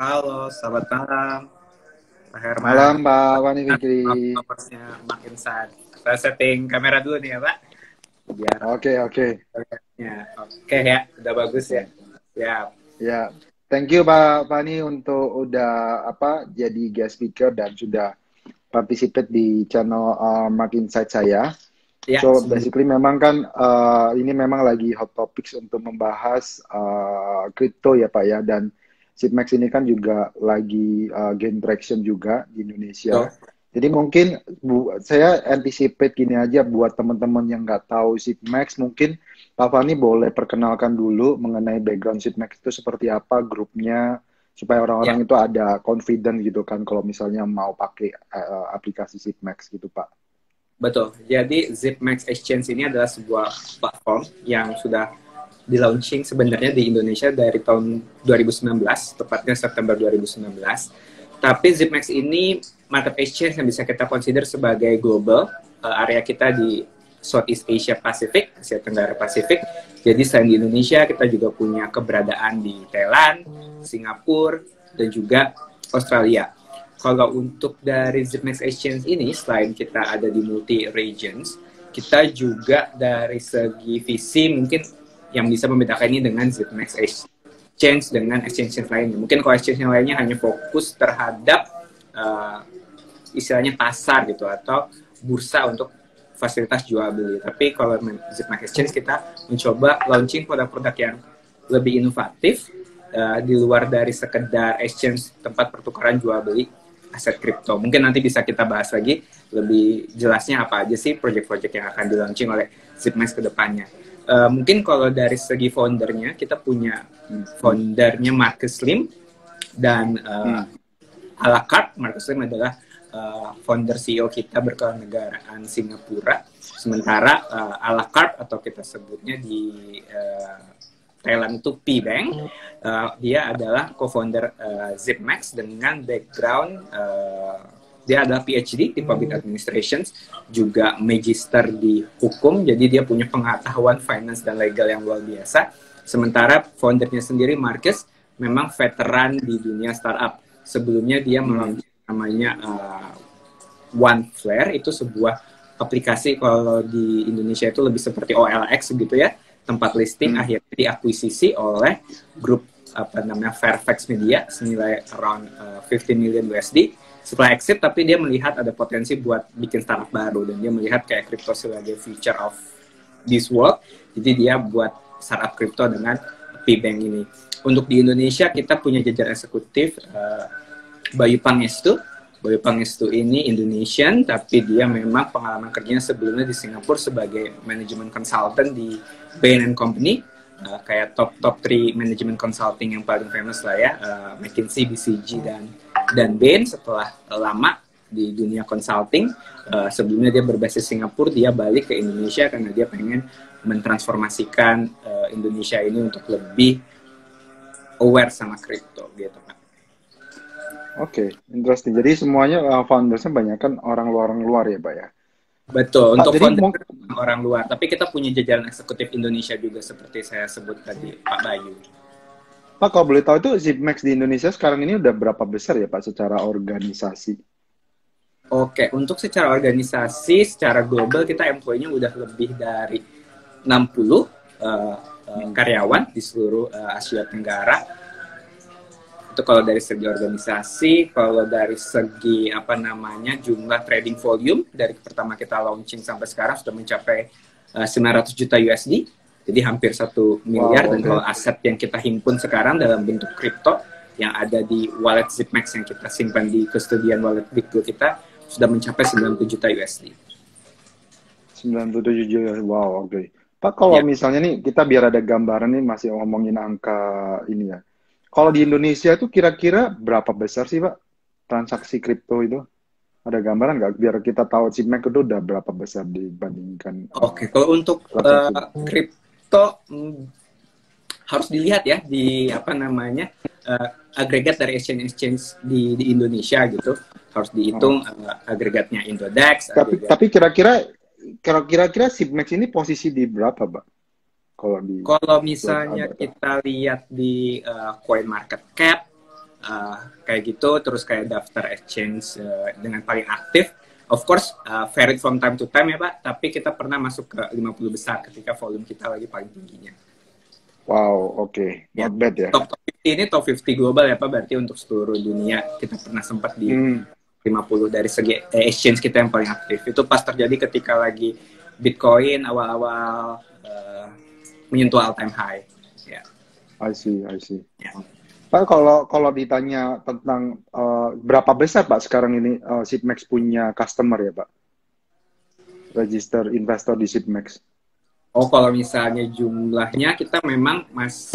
Halo, selamat malam. Pak malam, Pak Wani Fikri. Makin saat. Saya setting kamera dulu nih ya, Pak. Oke ya, udah bagus ya. Ya. Thank you Pak Fani untuk udah jadi guest speaker dan sudah participate di channel McInsight saya. Yeah, so basically memang kan ini memang lagi hot topics untuk membahas crypto ya Pak ya, dan Zipmex ini kan juga lagi gain traction juga di Indonesia. Jadi mungkin saya anticipate gini aja buat teman-teman yang nggak tahu Zipmex, mungkin Pak Fani boleh perkenalkan dulu mengenai background Zipmex itu seperti apa, grupnya, supaya orang-orang itu ada confident gitu kan kalau misalnya mau pakai aplikasi Zipmex gitu Pak. Betul, jadi Zipmex Exchange ini adalah sebuah platform yang sudah di-launching sebenarnya di Indonesia dari tahun 2019, tepatnya September 2019. Tapi Zipmex ini market exchange yang bisa kita consider sebagai global, area kita di Southeast Asia Pacific, Asia Tenggara Pasifik. Jadi selain di Indonesia, kita juga punya keberadaan di Thailand, Singapura, dan juga Australia. Kalau untuk dari Zipmex Exchange ini, selain kita ada di multi-regions, kita juga dari segi visi mungkin yang bisa membedakan ini dengan Zipmex Exchange dengan exchange lainnya. Mungkin kalau exchange lainnya hanya fokus terhadap istilahnya pasar gitu atau bursa untuk fasilitas jual beli. Tapi kalau Zipmex Exchange kita mencoba launching produk-produk yang lebih inovatif di luar dari sekedar exchange tempat pertukaran jual beli aset kripto. Mungkin nanti bisa kita bahas lagi lebih jelasnya apa aja sih proyek-proyek yang akan di-launching oleh Zipmex ke depannya. Mungkin kalau dari segi foundernya, kita punya foundernya Marcus Lim dan Alacart. Marcus Lim adalah founder CEO kita berkewarganegaraan Singapura. Sementara Alacart atau kita sebutnya di Thailand itu Pi Bank. Dia adalah co-founder Zipmex dengan background dia adalah PhD di Public Administration, juga magister di hukum. Jadi dia punya pengetahuan finance dan legal yang luar biasa. Sementara foundernya sendiri Marcus memang veteran di dunia startup. Sebelumnya dia namanya One Flare, itu sebuah aplikasi kalau di Indonesia itu lebih seperti OLX gitu ya, tempat listing. Akhirnya diakuisisi oleh grup Fairfax Media senilai around 15 million USD. Setelah exit, tapi dia melihat ada potensi buat bikin startup baru, dan dia melihat kayak crypto sebagai future of this world. Jadi dia buat startup crypto dengan P-Bank ini. Untuk di Indonesia, kita punya jajaran eksekutif Bayu Pangestu. Bayu Pangestu ini Indonesian, tapi dia memang pengalaman kerjanya sebelumnya di Singapura sebagai manajemen consultant di Bain & Company, kayak top 3 manajemen consulting yang paling famous lah ya, McKinsey, BCG, dan Bain. Setelah lama di dunia consulting, sebelumnya dia berbasis Singapura, dia balik ke Indonesia karena dia pengen mentransformasikan Indonesia ini untuk lebih aware sama kripto gitu Pak. Oke, interesting. Jadi semuanya foundersnya banyak kan orang luar ya Pak ya? Betul, untuk founder orang luar. Tapi kita punya jajaran eksekutif Indonesia juga seperti saya sebut tadi Pak Bayu. Pak, kalau boleh tahu itu Zipmex di Indonesia sekarang ini udah berapa besar ya Pak secara organisasi? Oke, untuk secara organisasi, secara global kita employee-nya udah lebih dari 60 karyawan di seluruh Asia Tenggara. Itu kalau dari segi organisasi. Kalau dari segi jumlah trading volume dari pertama kita launching sampai sekarang sudah mencapai 900 juta USD. Jadi hampir 1 miliar. Wow, dan kalau aset yang kita himpun sekarang dalam bentuk kripto yang ada di wallet Zipmex yang kita simpan di custodian wallet BitGo kita sudah mencapai 97 juta USD. 97 juta. Wow, oke. Pak, kalau misalnya nih, kita biar ada gambaran nih, masih ngomongin angka ini ya. Kalau di Indonesia itu kira-kira berapa besar sih Pak transaksi kripto itu? Ada gambaran nggak? Biar kita tahu Zipmex itu udah berapa besar dibandingkan. Oke, kalau untuk kripto harus dilihat ya di agregat dari exchange-exchange di Indonesia gitu. Harus dihitung agregatnya Indodax. Tapi kira-kira Zipmex ini posisi di berapa, Pak? Kalau misalnya kita lihat di Coin Market Cap, kayak gitu, terus kayak daftar exchange dengan paling aktif. Of course, varied from time to time ya Pak, tapi kita pernah masuk ke 50 besar ketika volume kita lagi paling tingginya. Wow, oke. Okay. Not bad ya. Top 50 ini top 50 global ya Pak, berarti untuk seluruh dunia kita pernah sempat di 50 dari segi exchange kita yang paling aktif. Itu pas terjadi ketika lagi Bitcoin awal-awal menyentuh all time high. Ya. Yeah. I see, I see. Yeah. Pak, kalau ditanya tentang berapa besar Pak sekarang ini Zipmex punya customer ya Pak? Register investor di Zipmex. Oh, kalau misalnya jumlahnya kita memang mas.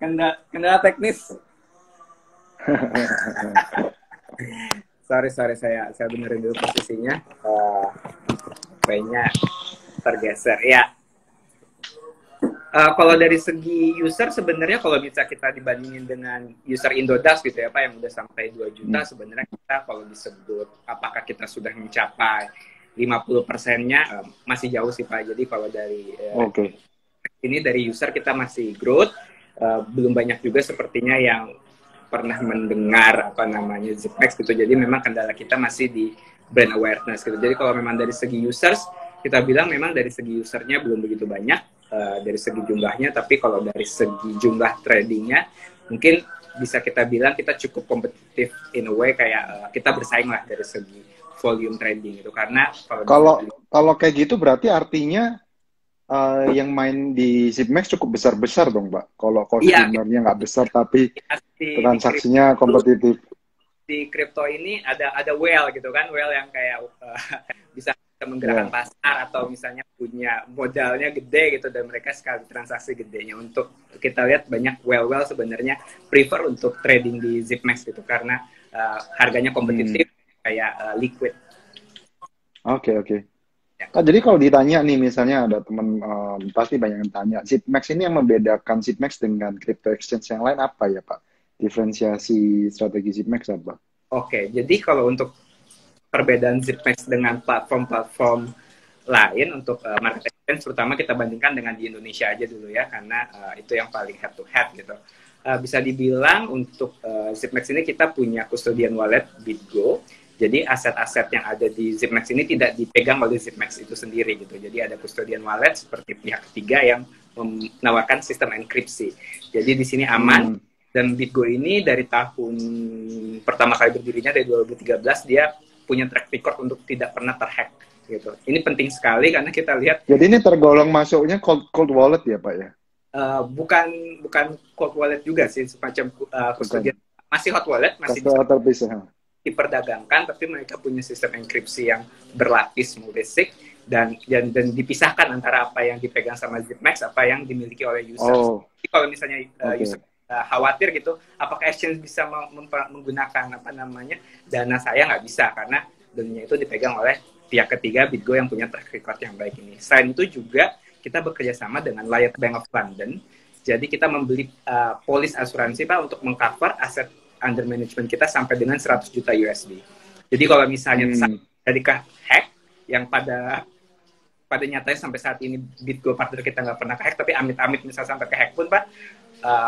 Kendala teknis. sorry saya benerin dulu posisinya. Kayaknya tergeser ya. Kalau dari segi user sebenarnya kalau bisa kita dibandingin dengan user Indodax gitu ya Pak yang udah sampai 2 juta sebenarnya kita kalau disebut apakah kita sudah mencapai 50%-nya masih jauh sih Pak. Jadi kalau dari ini dari user kita masih growth, belum banyak juga sepertinya yang pernah mendengar apa namanya Zipmex gitu. Jadi memang kendala kita masih di brand awareness gitu. Jadi kalau memang dari segi users, kita bilang memang dari segi usernya belum begitu banyak dari segi jumlahnya, tapi kalau dari segi jumlah tradingnya, mungkin bisa kita bilang kita cukup kompetitif in a way kayak kita bersaing lah dari segi volume trading itu. Karena kalau kayak gitu berarti artinya yang main di Zipmex cukup besar-besar dong, Pak. Kalau konsumennya nggak besar tapi transaksinya kompetitif. Di kripto ini ada whale gitu kan, whale yang kayak bisa menggerakkan pasar atau misalnya punya modalnya gede gitu dan mereka sekali transaksi gedenya. Untuk kita lihat banyak whale sebenarnya prefer untuk trading di Zipmex gitu karena harganya kompetitif kayak liquid. Oke. Ya. Nah, jadi kalau ditanya nih misalnya ada teman pasti banyak yang tanya Zipmex ini yang membedakan Zipmex dengan crypto exchange yang lain apa ya Pak? Diferensiasi strategi Zipmex apa? Oke, jadi kalau untuk perbedaan Zipmex dengan platform-platform lain untuk market exchange, terutama kita bandingkan dengan di Indonesia aja dulu ya, karena itu yang paling head to head gitu. Bisa dibilang untuk Zipmex ini kita punya custodian wallet BitGo, jadi aset-aset yang ada di Zipmex ini tidak dipegang oleh Zipmex itu sendiri gitu. Jadi ada custodian wallet seperti pihak ketiga yang menawarkan sistem enkripsi. Jadi di sini aman. Dan BitGo ini dari tahun pertama kali berdirinya dari 2013 dia punya track record untuk tidak pernah terhack gitu. Ini penting sekali karena kita lihat. Jadi ini tergolong masuknya cold wallet ya Pak ya? Bukan cold wallet juga sih, semacam masih hot wallet, masih bisa diperdagangkan, tapi mereka punya sistem enkripsi yang berlapis multisig dan dipisahkan antara apa yang dipegang sama Zipmex, apa yang dimiliki oleh user. Jadi kalau misalnya user khawatir gitu, apakah exchange bisa menggunakan apa namanya dana saya, nggak bisa karena dananya itu dipegang oleh pihak ketiga BitGo yang punya track record yang baik ini. Selain itu juga kita bekerja sama dengan Lloyd Bank of London. Jadi kita membeli polis asuransi Pak untuk mengcover aset under management kita sampai dengan 100 juta USD. Jadi kalau misalnya terjadi hack yang pada nyatanya sampai saat ini BitGo partner kita nggak pernah hack, tapi amit-amit misalnya sampai hack pun Pak.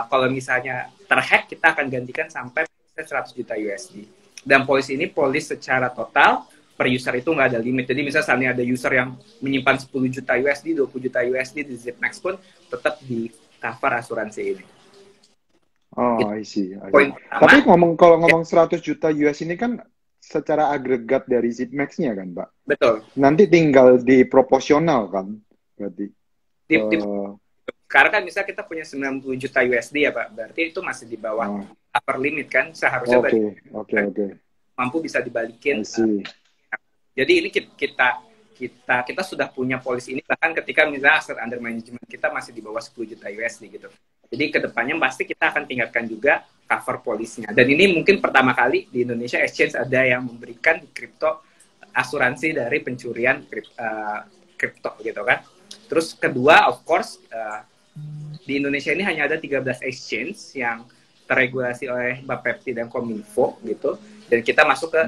Kalau misalnya terhack, kita akan gantikan sampai 100 juta USD. Dan polisi ini polis secara total, per user itu nggak ada limit. Jadi misalnya ada user yang menyimpan 10 juta USD, 20 juta USD di Zipmex pun tetap di cover asuransi ini. Oh, I see. Tapi kalau ngomong 100 juta USD ini kan secara agregat dari Zipmex-nya kan, Pak? Betul. Nanti tinggal di proporsional kan, berarti? Karena kan misalnya kita punya 90 juta USD ya Pak, berarti itu masih di bawah upper limit kan, seharusnya mampu bisa dibalikin. Jadi ini kita sudah punya polisi ini bahkan ketika misalnya aset under management kita masih di bawah 10 juta USD gitu. Jadi kedepannya pasti kita akan tingkatkan juga cover polisnya. Dan ini mungkin pertama kali di Indonesia exchange ada yang memberikan kripto asuransi dari pencurian kripto gitu kan. Terus kedua, of course, di Indonesia ini hanya ada 13 exchange yang terregulasi oleh Bappebti dan KOMINFO gitu. Dan kita masuk ke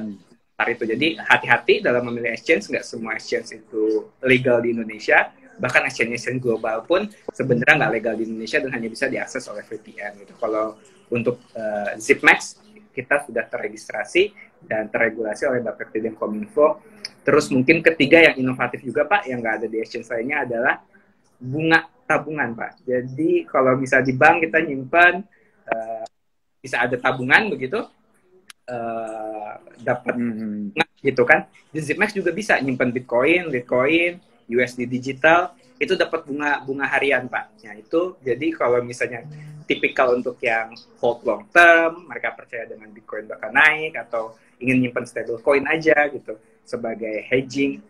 tar itu. Jadi hati-hati dalam memilih exchange. Nggak semua exchange itu legal di Indonesia. bahkan exchange-exchange global pun sebenarnya nggak legal di Indonesia dan hanya bisa diakses oleh VPN gitu. Kalau untuk Zipmex, kita sudah terregistrasi dan terregulasi oleh Bappebti dan KOMINFO. Terus mungkin ketiga yang inovatif juga Pak, yang nggak ada di exchange lainnya adalah bunga tabungan Pak. Jadi kalau bisa di bank kita nyimpan, bisa ada tabungan begitu, dapat gitu kan. Di Zipmex juga bisa nyimpan Bitcoin, USD digital, itu dapat bunga harian Pak. Nah itu jadi kalau misalnya tipikal untuk yang hold long term, mereka percaya dengan Bitcoin bakal naik atau ingin nyimpan stable coin aja gitu sebagai hedging,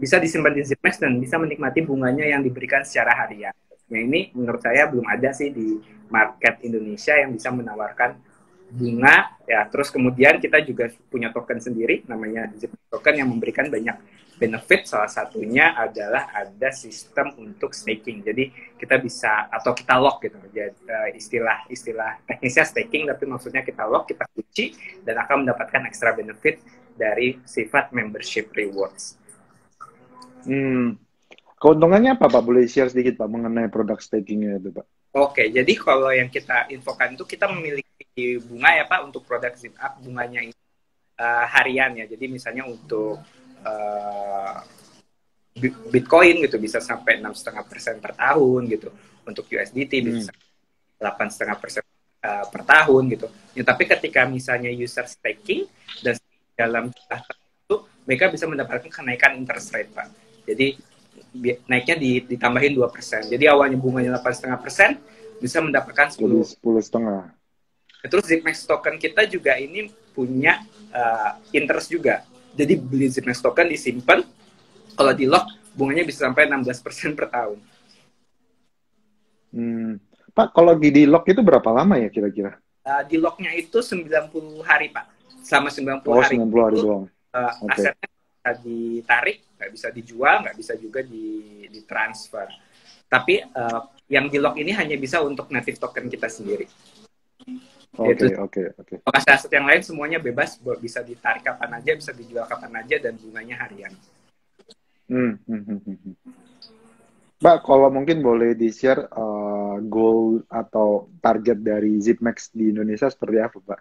bisa disimpan di Zipmex dan bisa menikmati bunganya yang diberikan secara harian. Nah ini menurut saya belum ada sih di market Indonesia yang bisa menawarkan bunga ya. Terus kemudian kita juga punya token sendiri namanya ZipToken yang memberikan banyak benefit, salah satunya adalah ada sistem untuk staking. Jadi kita bisa atau kita lock gitu, jadi istilah teknisnya staking tapi maksudnya kita lock, kita kunci dan akan mendapatkan extra benefit dari sifat membership rewards. Keuntungannya apa Pak? Boleh share sedikit Pak mengenai produk stakingnya itu Pak? Oke, jadi kalau yang kita infokan itu kita memiliki bunga ya Pak untuk produk ZipUp, bunganya ini harian ya. Jadi misalnya untuk Bitcoin gitu bisa sampai 6,5% per tahun gitu. Untuk USDT bisa 8,5% per tahun gitu. Ya, tapi ketika misalnya user staking dan dalam itu mereka bisa mendapatkan kenaikan interest rate Pak. Jadi naiknya ditambahin 2%. Jadi awalnya bunganya 8,5%, bisa mendapatkan 10,5%. Terus Zipmex token kita juga ini punya interest juga. Jadi beli Zipmex token disimpan, kalau di lock bunganya bisa sampai 16% per tahun. Pak, kalau di lock itu berapa lama ya kira-kira? Di locknya itu 90 hari Pak. Selama 90 hari itu doang. Asetnya bisa ditarik, nggak bisa dijual, nggak bisa juga ditransfer. Tapi yang di lock ini hanya bisa untuk native token kita sendiri. Oke. Kalau aset yang lain semuanya bebas, bisa ditarik kapan aja, bisa dijual kapan aja, dan bunganya harian. Mbak, kalau mungkin boleh di-share goal atau target dari Zipmex di Indonesia seperti apa, Pak?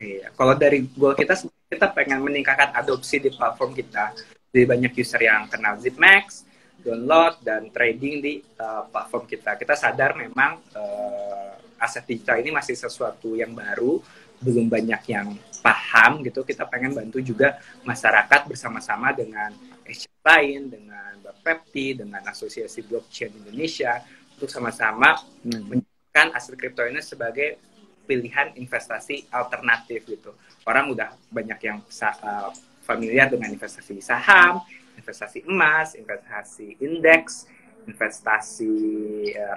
Iya, kalau dari goal kita pengen meningkatkan adopsi di platform kita. Jadi banyak user yang kenal Zipmex, download, dan trading di platform kita. Kita sadar memang aset digital ini masih sesuatu yang baru, belum banyak yang paham gitu. Kita pengen bantu juga masyarakat bersama-sama dengan HLINE, dengan BAPPEPTI, dengan Asosiasi Blockchain Indonesia, untuk sama-sama menjadikan aset kripto ini sebagai pilihan investasi alternatif gitu. Orang udah banyak yang familiar dengan investasi saham, investasi emas, investasi indeks, investasi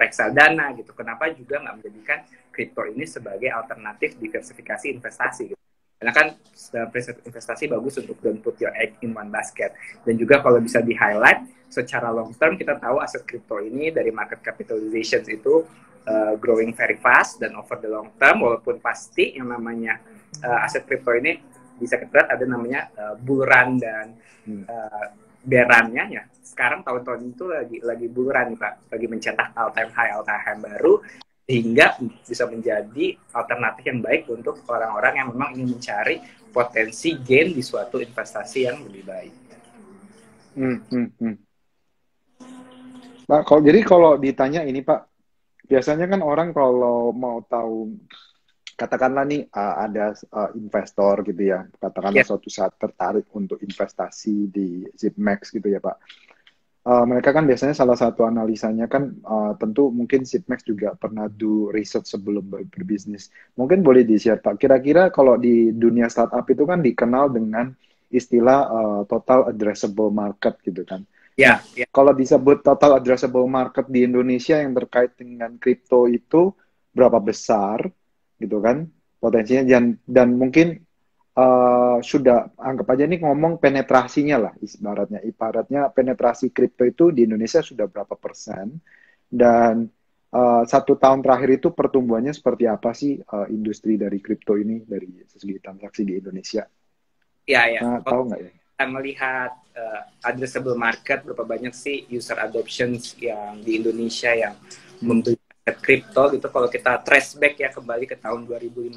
reksadana gitu. Kenapa juga nggak menjadikan kripto ini sebagai alternatif diversifikasi investasi gitu? Karena kan prinsip investasi bagus untuk don't put your egg in one basket. Dan juga kalau bisa di-highlight secara long term, kita tahu aset kripto ini dari market capitalization itu growing very fast dan over the long term, walaupun pasti yang namanya aset kripto ini bisa keberat ada namanya bull run dan bear run-nya ya. Sekarang tahun-tahun itu lagi bull run Pak, lagi mencetak all-time high baru, sehingga bisa menjadi alternatif yang baik untuk orang-orang yang memang ingin mencari potensi gain di suatu investasi yang lebih baik. Nah, jadi kalau ditanya ini Pak, biasanya kan orang kalau mau tahu, katakanlah nih ada investor gitu ya, katakanlah suatu saat tertarik untuk investasi di Zipmex gitu ya Pak. Mereka kan biasanya salah satu analisanya kan tentu mungkin Zipmex juga pernah do research sebelum berbisnis. Mungkin boleh di-share Pak, kira-kira kalau di dunia startup itu kan dikenal dengan istilah total addressable market gitu kan. Ya. Kalau disebut total addressable market di Indonesia yang terkait dengan kripto itu berapa besar gitu kan potensinya, dan mungkin sudah anggap aja nih ngomong penetrasinya lah ibaratnya penetrasi kripto itu di Indonesia sudah berapa persen, dan 1 tahun terakhir itu pertumbuhannya seperti apa sih industri dari kripto ini dari segi transaksi di Indonesia? Tahu nggak ya? akan melihat addressable market, berapa banyak sih user adoptions yang di Indonesia yang mempunyai kripto gitu. Kalau kita trace back ya kembali ke tahun 2015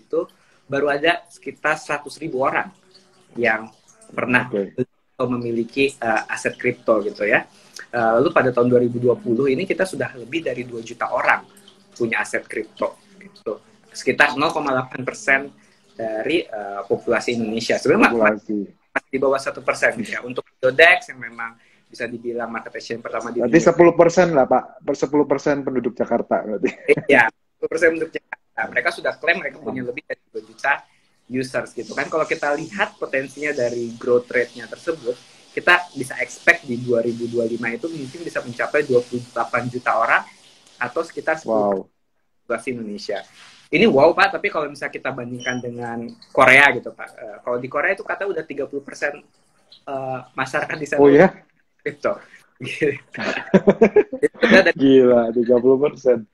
itu baru ada sekitar 100.000 orang yang pernah atau memiliki aset kripto gitu ya. Lalu pada tahun 2020 ini kita sudah lebih dari 2 juta orang punya aset kripto gitu. Sekitar 0,8% dari populasi Indonesia. Sebenarnya masih di bawah 1% ya. Untuk Indodax yang memang bisa dibilang market share pertama di dunia. 10% lah Pak, 10% penduduk Jakarta berarti. Iya, 10% penduduk Jakarta. Mereka sudah klaim mereka punya lebih dari 2 juta users gitu kan. Kalau kita lihat potensinya dari growth rate-nya tersebut, kita bisa expect di 2025 itu mungkin bisa mencapai 28 juta orang atau sekitar 10% populasi Indonesia. Ini wow Pak, tapi kalau misalnya kita bandingkan dengan Korea gitu Pak, kalau di Korea itu kata udah 30% masyarakat di sana kripto. Gila, 30%.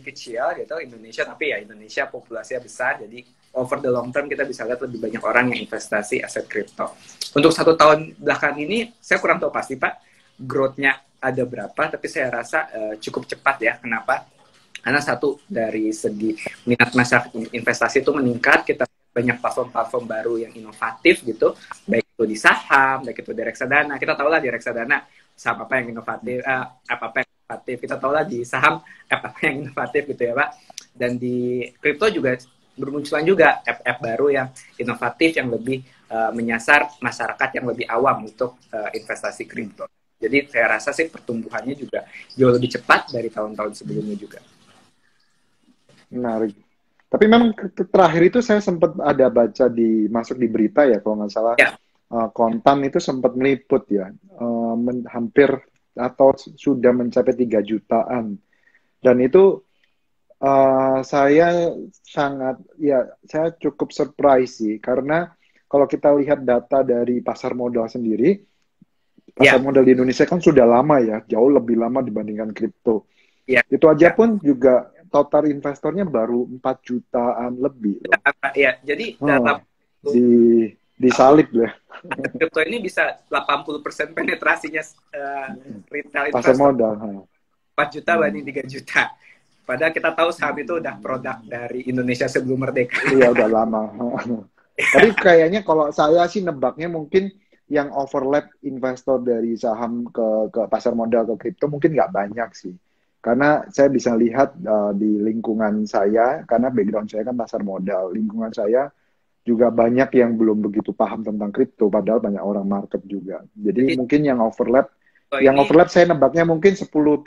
Kecil gitu Indonesia, tapi ya Indonesia populasinya besar, jadi over the long term kita bisa lihat lebih banyak orang yang investasi aset kripto. Untuk 1 tahun belakangan ini, saya kurang tahu pasti Pak, growth-nya ada berapa, tapi saya rasa cukup cepat ya. Kenapa? Karena satu, dari segi minat masyarakat investasi itu meningkat, kita banyak platform-platform baru yang inovatif gitu, baik itu di saham, baik itu di reksadana. Kita tahu lah di reksadana saham apa yang inovatif, apa-apa yang inovatif. Kita tahu lah di saham apa yang inovatif gitu ya Pak. Dan di kripto juga bermunculan juga app-app baru yang inovatif, yang lebih menyasar masyarakat yang lebih awam untuk investasi kripto. Jadi saya rasa sih pertumbuhannya juga jauh lebih cepat dari tahun-tahun sebelumnya juga. Menarik. Tapi memang terakhir itu saya sempat ada baca di masuk di berita ya kalau nggak salah ya. Kontan itu sempat meliput ya hampir atau sudah mencapai 3 jutaan dan itu saya sangat ya saya cukup surprise sih karena kalau kita lihat data dari pasar modal sendiri pasar modal di Indonesia kan sudah lama ya jauh lebih lama dibandingkan kripto itu aja pun juga total investornya baru 4 jutaan lebih loh. Ya, jadi data disalip ya. Kripto ini bisa 80% penetrasinya retail pasar modal. 4 juta banding 3 juta. Padahal kita tahu saham itu udah produk dari Indonesia sebelum merdeka. Iya, udah lama. Tapi kayaknya kalau saya sih nebaknya mungkin yang overlap investor dari saham ke pasar modal ke kripto mungkin nggak banyak sih. Karena saya bisa lihat di lingkungan saya, karena background saya kan pasar modal, lingkungan saya juga banyak yang belum begitu paham tentang kripto, padahal banyak orang market juga. Jadi mungkin yang overlap, saya nebaknya mungkin 10%, 20%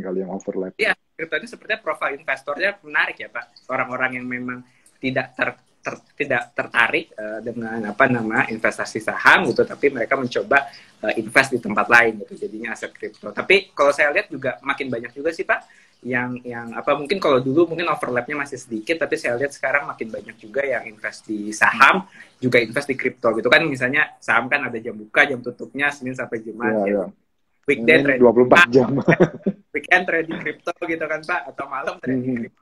kali yang overlap. Iya, kripto ini sepertinya profil investornya menarik ya Pak, orang-orang yang memang tidak tertarik dengan apa nama investasi saham gitu, tapi mereka mencoba invest di tempat lain gitu, jadinya aset kripto. Tapi kalau saya lihat juga makin banyak juga sih Pak, yang apa mungkin kalau dulu mungkin overlapnya masih sedikit, tapi saya lihat sekarang makin banyak juga yang invest di saham, juga invest di kripto gitu kan, misalnya saham kan ada jam buka, jam tutupnya Senin sampai Jumat. Weekend trading 24 jam. Weekend trading kripto gitu kan Pak, atau malam trading kripto.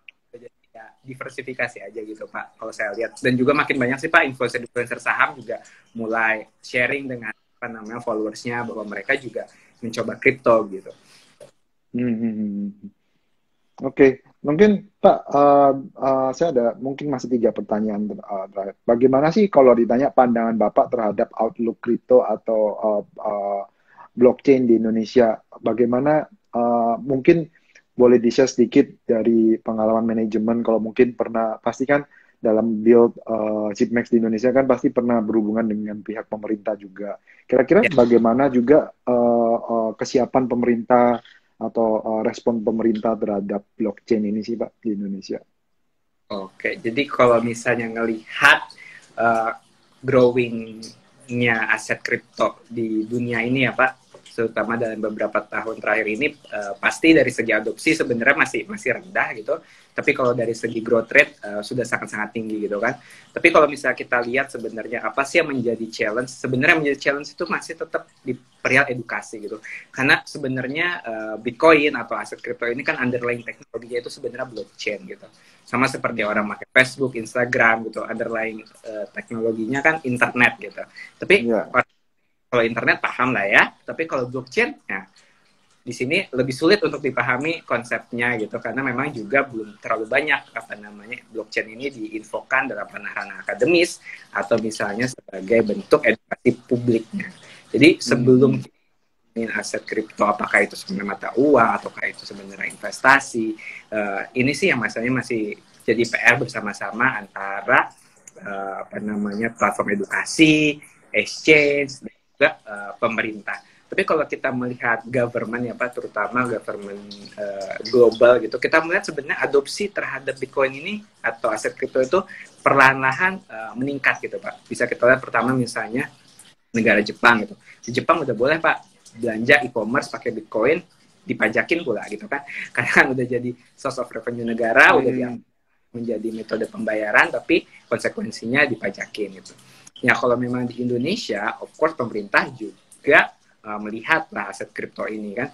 Ya, diversifikasi aja gitu Pak kalau saya lihat, dan juga makin banyak sih Pak influencer saham juga mulai sharing dengan apa namanya followersnya bahwa mereka juga mencoba kripto gitu. Oke. Mungkin Pak saya ada mungkin masih 3 pertanyaan terakhir. Bagaimana sih kalau ditanya pandangan Bapak terhadap outlook kripto atau blockchain di Indonesia, bagaimana mungkin boleh di-share sedikit dari pengalaman manajemen kalau mungkin pernah, pasti kan dalam build Zipmex di Indonesia kan pasti pernah berhubungan dengan pihak pemerintah juga. Kira-kira bagaimana juga kesiapan pemerintah atau respon pemerintah terhadap blockchain ini sih Pak di Indonesia? Oke, jadi kalau misalnya ngelihat growing-nya aset kripto di dunia ini ya Pak, terutama dalam beberapa tahun terakhir ini, pasti dari segi adopsi sebenarnya masih rendah gitu, tapi kalau dari segi growth rate sudah sangat-sangat tinggi gitu kan. Tapi kalau misalnya kita lihat sebenarnya apa sih yang menjadi challenge, sebenarnya menjadi challenge itu masih tetap di perihal edukasi gitu, karena sebenarnya Bitcoin atau aset kripto ini kan underlying teknologinya itu sebenarnya blockchain gitu, sama seperti orang pakai Facebook, Instagram gitu, underlying teknologinya kan internet gitu, tapi yeah. Kalau internet paham lah ya, tapi kalau blockchain, nah di sini lebih sulit untuk dipahami konsepnya gitu, karena memang juga belum terlalu banyak blockchain ini diinfokan dalam ranah akademis atau misalnya sebagai bentuk edukasi publiknya. Jadi sebelum aset kripto apakah itu sebenarnya mata uang ataukah itu sebenarnya investasi, ini sih yang masalahnya masih jadi PR bersama-sama antara platform edukasi, exchange, juga pemerintah. Tapi kalau kita melihat government ya Pak, terutama government global gitu, kita melihat sebenarnya adopsi terhadap Bitcoin ini atau aset kripto itu perlahan-lahan meningkat gitu Pak. Bisa kita lihat pertama misalnya negara Jepang gitu. Di Jepang udah boleh Pak belanja e-commerce pakai Bitcoin, dipajakin pula gitu kan. Karena kan udah jadi source of revenue negara, udah menjadi metode pembayaran, tapi konsekuensinya dipajakin gitu. Ya kalau memang di Indonesia, of course pemerintah juga melihatlah aset kripto ini kan.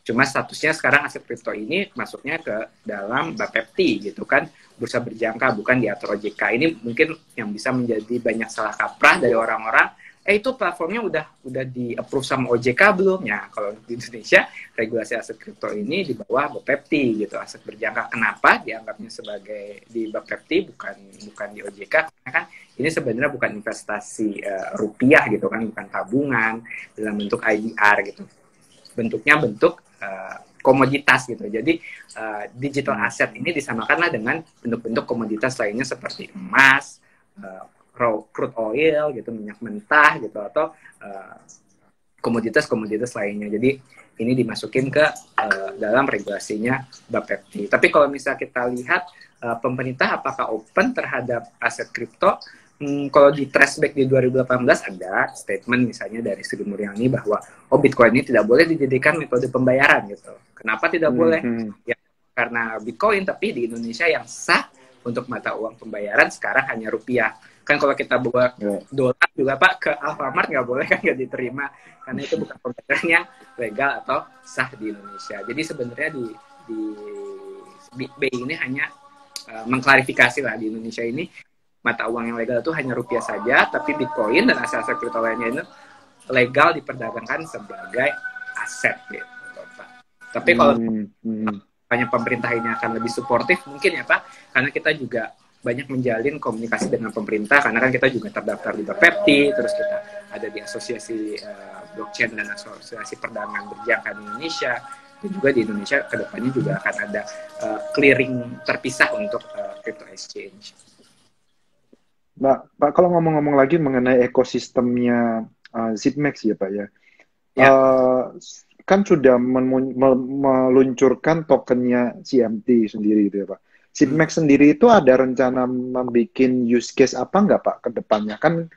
Cuma statusnya sekarang aset kripto ini masuknya ke dalam Bappebti gitu kan, bursa berjangka, bukan diatur OJK. Ini mungkin yang bisa menjadi banyak salah kaprah dari orang-orang, itu platformnya udah di-approve sama OJK belum? Ya kalau di Indonesia, regulasi aset kripto ini di bawah Bappebti gitu, aset berjangka. Kenapa dianggapnya sebagai di Bappebti bukan di OJK? Karena kan ini sebenarnya bukan investasi rupiah gitu kan, bukan tabungan dalam bentuk IDR gitu. Bentuknya bentuk komoditas gitu. Jadi digital asset ini disamakanlah dengan bentuk-bentuk komoditas lainnya seperti emas, raw crude oil gitu, minyak mentah gitu, atau komoditas-komoditas lainnya. Jadi ini dimasukin ke dalam regulasinya Bappebti. Tapi kalau misalnya kita lihat pemerintah apakah open terhadap aset kripto? Kalau di traceback di 2018 ada statement misalnya dari Sri Mulyani bahwa Bitcoin ini tidak boleh dijadikan metode pembayaran gitu. Kenapa tidak boleh? Ya, karena Bitcoin, tapi di Indonesia yang sah untuk mata uang pembayaran sekarang hanya rupiah. Kan kalau kita bawa dolar juga Pak ke Alfamart nggak boleh kan, nggak diterima. Karena itu bukan pembayaran yang legal atau sah di Indonesia. Jadi sebenarnya di BI ini hanya mengklarifikasi lah di Indonesia ini mata uang yang legal itu hanya rupiah saja, tapi Bitcoin dan aset-aset kripto lainnya ini legal diperdagangkan sebagai aset gitu, Pak. Tapi kalau banyak pemerintah ini akan lebih suportif mungkin ya Pak, karena kita juga banyak menjalin komunikasi dengan pemerintah, karena kan kita juga terdaftar di Bappebti, terus kita ada di Asosiasi Blockchain dan Asosiasi Perdagangan Berjangka di Indonesia, dan juga di Indonesia kedepannya juga akan ada clearing terpisah untuk crypto exchange. Pak, kalau ngomong-ngomong lagi mengenai ekosistemnya Zipmex ya Pak ya, kan sudah meluncurkan tokennya CMT sendiri gitu ya Pak. Zipmex sendiri itu ada rencana membuat use case apa nggak Pak ke depannya? Kan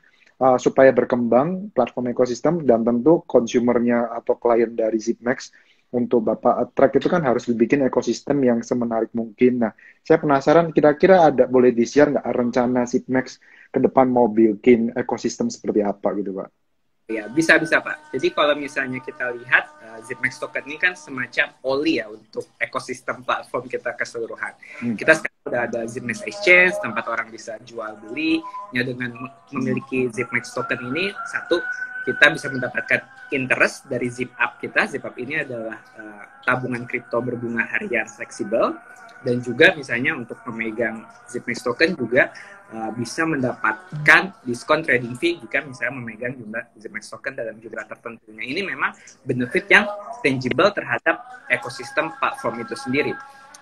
supaya berkembang platform ekosistem, dan tentu konsumernya atau klien dari Zipmex untuk Bapak AUSTRAC itu kan harus dibikin ekosistem yang semenarik mungkin. Nah, saya penasaran kira-kira ada, boleh di-share nggak rencana Zipmex ke depan mau bikin ekosistem seperti apa gitu Pak? Ya, bisa-bisa Pak. Jadi kalau misalnya kita lihat Zipmex token ini kan semacam oli ya untuk ekosistem platform kita keseluruhan. Kita sekarang udah ada Zipmex Exchange, tempat orang bisa jual beli. Ya, dengan memiliki Zipmex token ini, satu, kita bisa mendapatkan interest dari ZipUp kita. ZipUp ini adalah tabungan kripto berbunga harian fleksibel, dan juga misalnya untuk pemegang Zipmex token juga bisa mendapatkan diskon trading fee jika misalnya memegang jumlah Zipmex token dalam jumlah tertentunya. Ini memang benefit yang tangible terhadap ekosistem platform itu sendiri.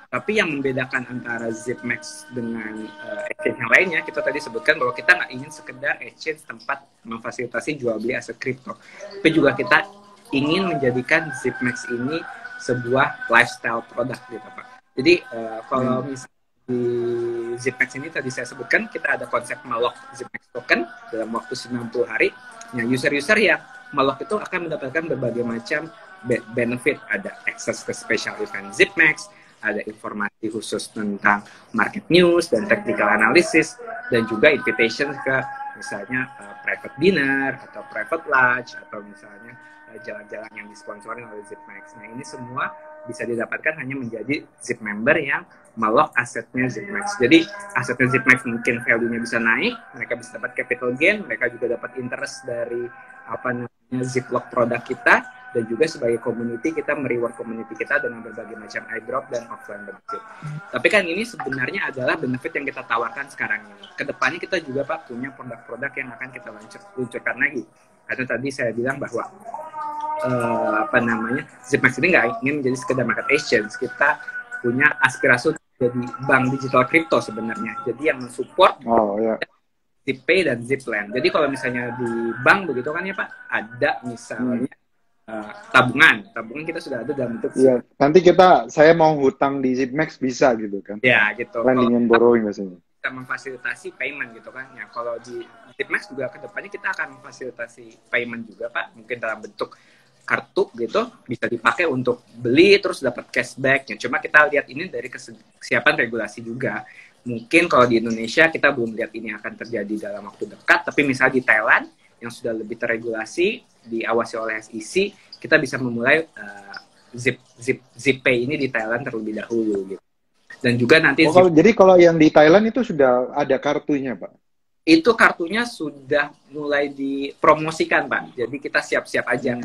Tapi yang membedakan antara Zipmex dengan exchange yang lainnya, kita tadi sebutkan bahwa kita nggak ingin sekedar exchange tempat memfasilitasi jual beli aset kripto, tapi juga kita ingin menjadikan Zipmex ini sebuah lifestyle product gitu Pak. Jadi kalau misalnya di Zipmex ini tadi saya sebutkan, kita ada konsep melock Zipmex token dalam waktu 90 hari. Nah, user-user yang melok itu akan mendapatkan berbagai macam benefit. Ada akses ke spesialisan Zipmex, ada informasi khusus tentang market news dan technical analysis, dan juga invitation ke misalnya private dinner atau private lunch, atau misalnya jalan-jalan yang disponsori oleh Zipmex. Nah, ini semua bisa didapatkan hanya menjadi Zip member yang melok asetnya Zipmex. Jadi asetnya Zipmex mungkin value-nya bisa naik, mereka bisa dapat capital gain, mereka juga dapat interest dari apa namanya Ziplock produk kita, dan juga sebagai community kita mereward community kita dengan berbagai macam airdrop dan offline benefit. Tapi kan ini sebenarnya adalah benefit yang kita tawarkan sekarang ini. Kedepannya kita juga Pak punya produk-produk yang akan kita luncurkan lagi. Karena tadi saya bilang bahwa Zipmex ini nggak ingin menjadi sekedar market exchange. Kita punya aspirasi jadi bank digital kripto sebenarnya. Jadi yang mensupport ZipPay dan ZipLand. Jadi kalau misalnya di bank begitu kan ya Pak, ada misalnya tabungan kita sudah ada dalam bentuk. Iya. Nanti saya mau hutang di Zipmex bisa gitu kan? Ya gitu. Lending and borrowing biasanya. Kita memfasilitasi payment gitu kan ya. Kalau di Zipmex juga kedepannya kita akan memfasilitasi payment juga Pak. Mungkin dalam bentuk kartu gitu, bisa dipakai untuk beli terus dapat cashback. Cuma kita lihat ini dari kesiapan regulasi juga. Mungkin kalau di Indonesia kita belum lihat ini akan terjadi dalam waktu dekat, tapi misalnya di Thailand yang sudah lebih terregulasi, diawasi oleh SEC, kita bisa memulai ZipPay ini di Thailand terlebih dahulu gitu. Dan juga nanti jadi kalau yang di Thailand itu sudah ada kartunya, Pak? Itu kartunya sudah mulai dipromosikan, Pak. Jadi kita siap-siap aja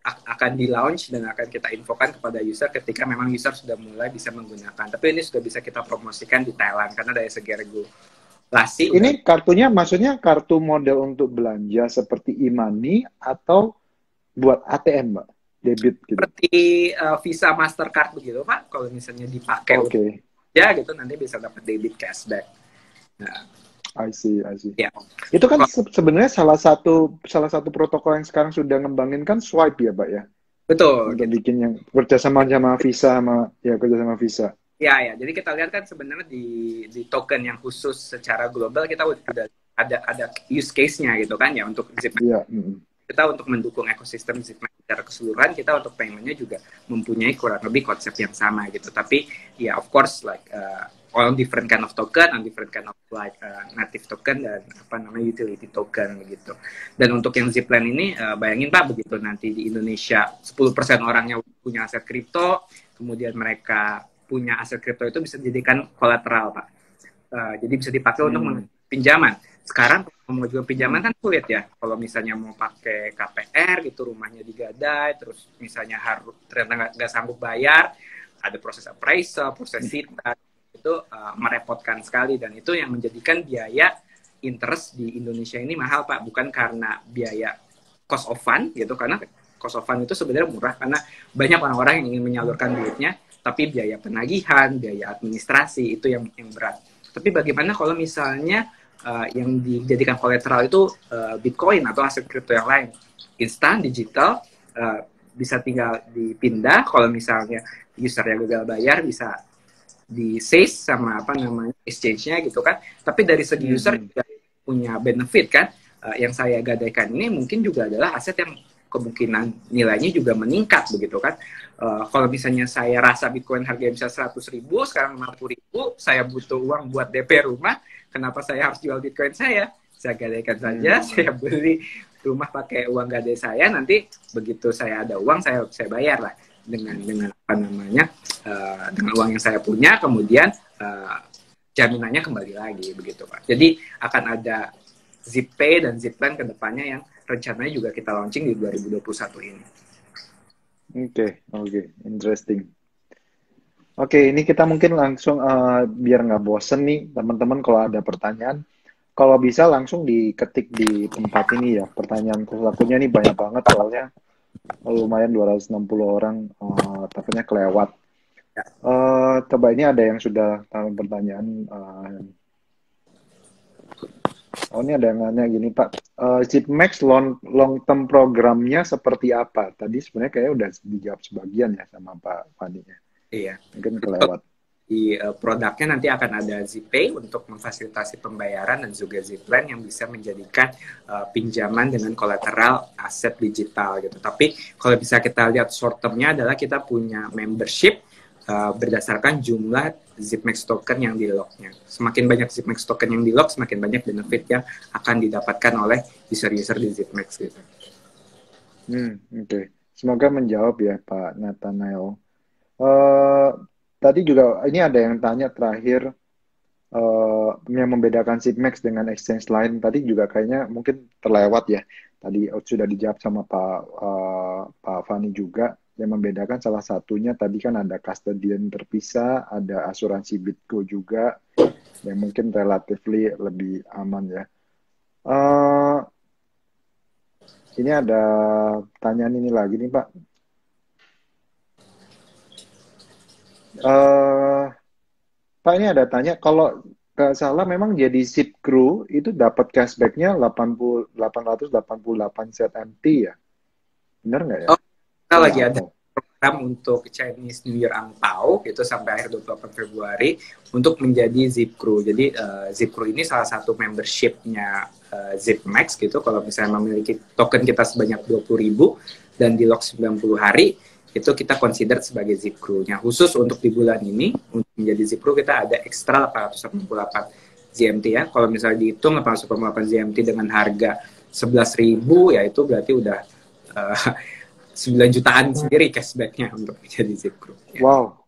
akan di-launch dan akan kita infokan kepada user ketika memang user sudah mulai bisa menggunakan. Tapi ini sudah bisa kita promosikan di Thailand karena dari segi regulasi. Ini kartunya maksudnya kartu model untuk belanja seperti e-money atau buat ATM, Pak? Debit gitu. Seperti Visa Mastercard begitu, Pak. Kalau misalnya dipakai ya gitu nanti bisa dapat debit cashback. Nah, I see. Yeah. Itu kan sebenarnya salah satu protokol yang sekarang sudah ngembangin kan swipe ya, Pak ya. Betul. Untuk bikin yang kerjasama Visa. Ya. Jadi kita lihat kan sebenarnya di token yang khusus secara global kita sudah ada use case-nya gitu kan ya untuk Zipmex. Yeah. Kita untuk mendukung ekosistem Zipmex secara keseluruhan, kita untuk payment-nya juga mempunyai kurang lebih konsep yang sama gitu. Tapi ya of course like on different kind of token, on different kind of like native token dan utility token begitu. Dan untuk yang Zipland ini bayangin Pak, begitu nanti di Indonesia 10% orangnya punya aset kripto, kemudian mereka punya aset kripto itu bisa dijadikan kolateral Pak. Jadi bisa dipakai untuk pinjaman. Sekarang mau juga pinjaman kan sulit ya. Kalau misalnya mau pakai KPR gitu, rumahnya digadai, terus misalnya harus ternyata nggak sanggup bayar, ada proses appraisal, proses sita. Itu merepotkan sekali, dan itu yang menjadikan biaya interest di Indonesia ini mahal Pak, bukan karena biaya cost of fund gitu, karena cost of fund itu sebenarnya murah karena banyak orang-orang yang ingin menyalurkan duitnya, tapi biaya penagihan, biaya administrasi itu yang berat. Tapi bagaimana kalau misalnya yang dijadikan kolateral itu Bitcoin atau aset kripto yang lain, instan, digital, bisa tinggal dipindah. Kalau misalnya user yang gagal bayar bisa di seize sama exchange-nya gitu kan. Tapi dari segi user juga punya benefit kan. Yang saya gadaikan ini mungkin juga adalah aset yang kemungkinan nilainya juga meningkat begitu kan. Kalau misalnya saya rasa Bitcoin harganya bisa 100.000, sekarang 50.000, saya butuh uang buat DP rumah, kenapa saya harus jual Bitcoin saya? Saya gadaikan saja, saya beli rumah pakai uang gadai saya, nanti begitu saya ada uang saya bayar lah dengan uang yang saya punya, kemudian jaminannya kembali lagi begitu Pak. Jadi akan ada ZipPay dan ZipLand ke depannya yang rencananya juga kita launching di 2021 ini. Oke, interesting. Oke, ini kita mungkin langsung biar nggak bosen nih teman-teman, kalau ada pertanyaan kalau bisa langsung diketik di tempat ini ya. Pertanyaan pelakunya nih banyak banget soalnya. Lumayan 260 orang, takutnya kelewat. Coba ini ada yang sudah taruh pertanyaan. Ini ada yang nanya gini Pak, Zipmex long term programnya seperti apa? Tadi sebenarnya kayaknya udah dijawab sebagian ya sama Pak Fadinya. Iya. Mungkin kelewat. di produknya nanti akan ada ZipPay untuk memfasilitasi pembayaran dan juga ZipLend yang bisa menjadikan pinjaman dengan kolateral aset digital gitu. Tapi kalau bisa kita lihat short termnya adalah kita punya membership berdasarkan jumlah Zipmex token yang di-locknya. Semakin banyak Zipmex token yang di-lock, semakin banyak benefit yang akan didapatkan oleh user-user di Zipmex gitu. Oke. Semoga menjawab ya Pak Nathanael. Tadi juga ini ada yang tanya terakhir yang membedakan Zipmex dengan exchange lain. Tadi juga kayaknya mungkin terlewat ya. Tadi sudah dijawab sama Pak Fani juga. Yang membedakan salah satunya tadi kan ada custodian terpisah, ada asuransi BitGo juga yang mungkin relatively lebih aman ya. Ini ada tanyaan ini lagi nih Pak. Pak ini ada tanya, kalau nggak salah memang jadi Zip Crew itu dapat cashbacknya 888 ZMT ya? Bener nggak ya? Oh, kita lagi ada program untuk Chinese New Year Angpao gitu sampai akhir 28 Februari untuk menjadi Zip Crew. Jadi Zip Crew ini salah satu membershipnya Zipmex gitu. Kalau misalnya memiliki token kita sebanyak 20.000 dan di lock 90 hari, itu kita consider sebagai Zip Crew-nya. Khusus untuk di bulan ini, untuk menjadi Zip Crew kita ada ekstra 888 ZMT ya. Kalau misalnya dihitung 888 ZMT dengan harga 11.000, ya itu berarti udah 9 jutaan sendiri cashback-nya untuk menjadi Zip Crew. Ya. Wow.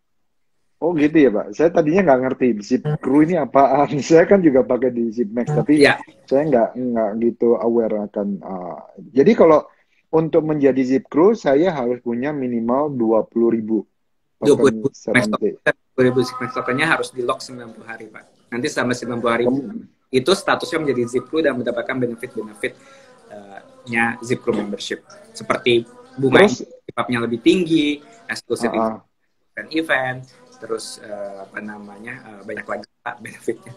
Oh gitu ya Pak, saya tadinya nggak ngerti Zip Crew ini apaan, saya kan juga pakai di Zipmex, tapi saya nggak gitu aware akan. Jadi kalau untuk menjadi Zip Crew, saya harus punya minimal 20.000. 20.000 Zipmex tokennya harus di lock 90 hari, Pak. Nanti selama 90 hari itu statusnya menjadi Zip Crew dan mendapatkan benefit-benefitnya Zip Crew membership. Seperti bunga yang lebih tinggi, eksklusif event, terus banyak lagi benefitnya.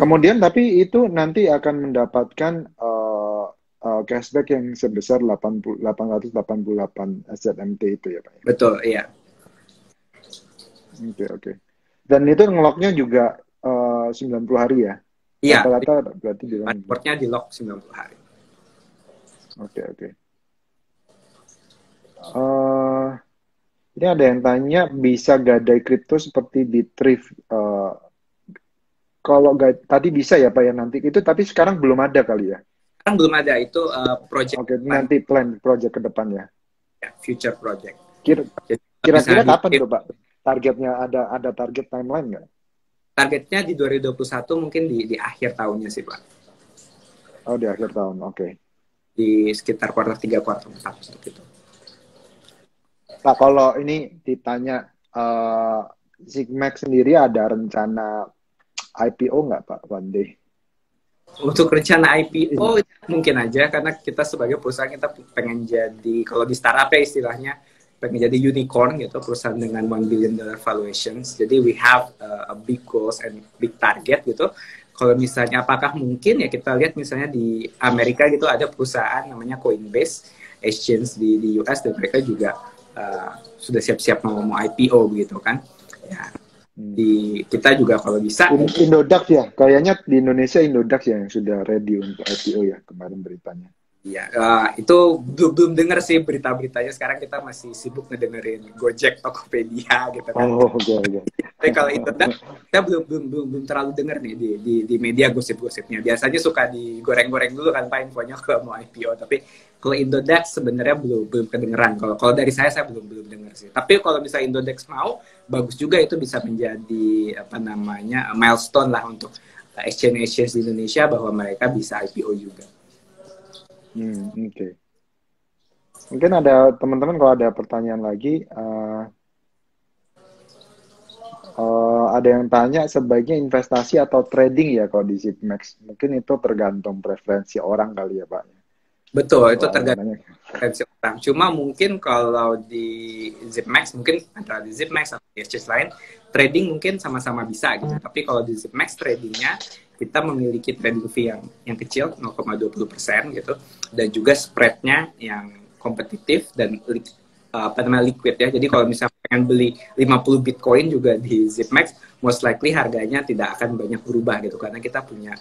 Kemudian tapi itu nanti akan mendapatkan cashback yang sebesar 888 ZMT itu ya Pak? Betul, iya. Oke. Dan itu ngelocknya juga 90 hari ya? Iya. Rata-rata berarti passwordnya di lock 90 hari. Oke. Ini ada yang tanya, bisa gadai kripto seperti di thrift? Kalau tadi bisa ya Pak ya nanti, itu tapi sekarang belum ada kali ya? Sekarang belum ada, itu project. Oke, nanti plan project ke depannya. Ya, future project. Kira-kira kapan tuh Pak? Targetnya ada target timeline nggak? Targetnya di 2021 mungkin di akhir tahunnya sih Pak. Oh, di akhir tahun, oke. Di sekitar kuartal 3, kuartal 4 gitu. Pak, kalau ini ditanya Zipmex sendiri ada rencana IPO nggak Pak, one day? Untuk rencana IPO mungkin aja, karena kita sebagai perusahaan kita pengen jadi, kalau di startup ya istilahnya, pengen jadi unicorn gitu, perusahaan dengan $1 billion valuations. Jadi we have a big goals and big target gitu. Kalau misalnya apakah mungkin ya kita lihat misalnya di Amerika gitu ada perusahaan namanya Coinbase Exchange di US dan mereka juga sudah siap-siap mau IPO gitu kan ya. Kita juga kalau bisa Indodax ya, kayaknya di Indonesia Indodax ya yang sudah ready untuk IPO ya kemarin beritanya. Iya, itu belum dengar sih berita-beritanya. Sekarang kita masih sibuk ngedengerin Gojek, Tokopedia gitu kan. Oh, oke. Tapi kalau Indodax kita belum terlalu dengar nih di media gosip-gosipnya. Biasanya suka digoreng-goreng dulu kan Pak infonya kalau mau IPO, tapi kalau Indodax sebenarnya belum kedengeran. Kalau dari saya belum dengar sih. Tapi kalau misalnya Indodax mau, bagus juga itu bisa menjadi milestone lah untuk exchange di Indonesia bahwa mereka bisa IPO juga. Oke. Mungkin ada teman-teman kalau ada pertanyaan lagi, ada yang tanya sebaiknya investasi atau trading ya kalau di Zipmex. Mungkin itu tergantung preferensi orang kali ya Pak. Betul, itu tergantung preferensi orang. Cuma mungkin kalau di Zipmex, mungkin antara di Zipmex atau di exchange lain, trading mungkin sama-sama bisa gitu. Tapi kalau di Zipmex tradingnya, kita memiliki trading fee yang kecil, 0,20% gitu. Dan juga spreadnya yang kompetitif dan liquid ya. Jadi kalau misalnya pengen beli 50 Bitcoin juga di Zipmex, most likely harganya tidak akan banyak berubah gitu, karena kita punya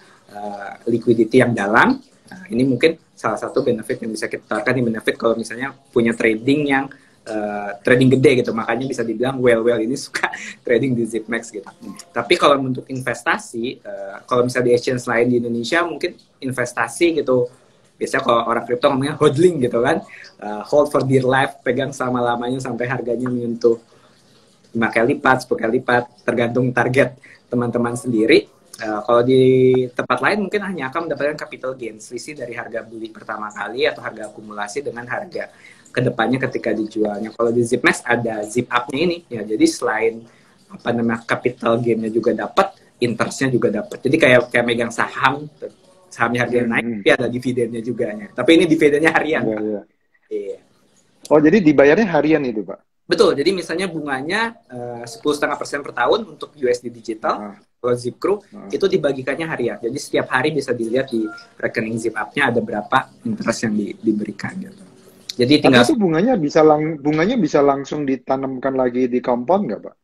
liquidity yang dalam. Nah, ini mungkin salah satu benefit yang bisa kita tawarkan, ini benefit kalau misalnya punya trading yang trading gede gitu, makanya bisa dibilang whale ini suka trading di Zipmex gitu. Tapi kalau untuk investasi, kalau misalnya di exchange lain di Indonesia mungkin investasi gitu, biasanya kalau orang kripto ngomongnya hodling gitu kan, hold for dear life, pegang selama-lamanya sampai harganya menyentuh 5 kali lipat, 10 kali lipat, tergantung target teman-teman sendiri. Kalau di tempat lain mungkin hanya akan mendapatkan capital gains, selisih dari harga beli pertama kali atau harga akumulasi dengan harga kedepannya ketika dijualnya. Kalau di Zipmex ada ZipUp-nya ini, ya jadi selain apa namanya capital gainnya juga dapat, interest-nya juga dapat. Jadi kayak megang saham, sahamnya harganya naik, tapi ada dividennya juga. Tapi ini dividennya harian, Pak. Iya. Oh, jadi dibayarnya harian itu, Pak? Betul. Jadi misalnya bunganya 10,5% per tahun untuk USD digital, kalau Zipcrew, itu dibagikannya harian. Jadi setiap hari bisa dilihat di rekening ZipUp-nya ada berapa interest yang diberikan. Gitu. Jadi tinggal... Tapi itu bunganya bisa langsung ditanamkan lagi di compound nggak, Pak?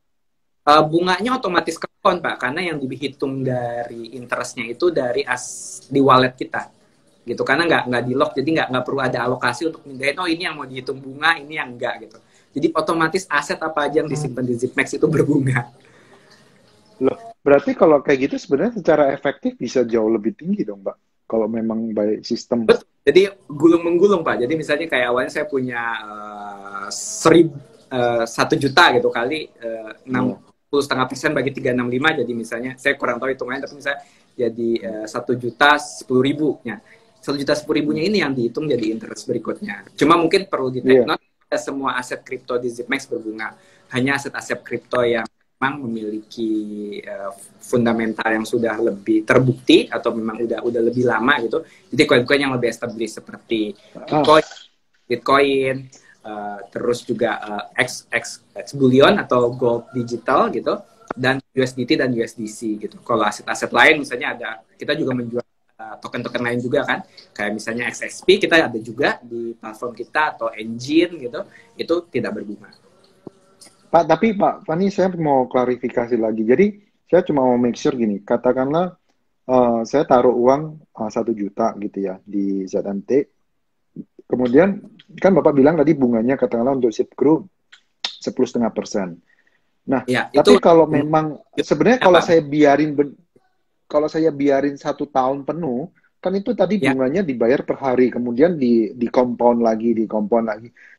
Bunganya otomatis compound, Pak, karena yang dihitung dari interestnya itu dari di wallet kita gitu, karena nggak di lock, jadi nggak perlu ada alokasi untuk mindahin, oh ini yang mau dihitung bunga, ini yang enggak gitu. Jadi otomatis aset apa aja yang disimpan di Zipmex itu berbunga. Loh, berarti kalau kayak gitu sebenarnya secara efektif bisa jauh lebih tinggi dong, Pak, kalau memang by sistem. Betul. Jadi gulung-menggulung, Pak. Jadi misalnya kayak awalnya saya punya 1 juta gitu kali 10,5% bagi 365, jadi misalnya saya kurang tahu hitungannya, tapi misalnya jadi 1.010.000-nya. 1.010.000-nya ini yang dihitung jadi interest berikutnya. Cuma mungkin perlu di-take note, semua aset kripto di Zipmex berbunga. Hanya aset-aset kripto yang memang memiliki fundamental yang sudah lebih terbukti atau memang udah lebih lama gitu. Jadi koin-koin yang lebih established seperti Bitcoin, terus juga ex-bullion atau gold digital gitu, dan USDT dan USDC gitu. Kalau aset-aset lain misalnya ada, kita juga menjual token-token lain juga kan, kayak misalnya XSP kita ada juga di platform kita, atau Enjin gitu, itu tidak berbunga. Pak, tapi Pak Fani, saya mau klarifikasi lagi. Jadi saya cuma mau make sure gini, katakanlah saya taruh uang 1 juta gitu ya di ZMT. Kemudian kan Bapak bilang tadi bunganya katakanlah untuk Zipcrew 10,5%. Nah, ya, tapi kalau memang sebenarnya kalau saya biarin 1 tahun penuh, kan itu tadi bunganya dibayar per hari, kemudian di compound lagi.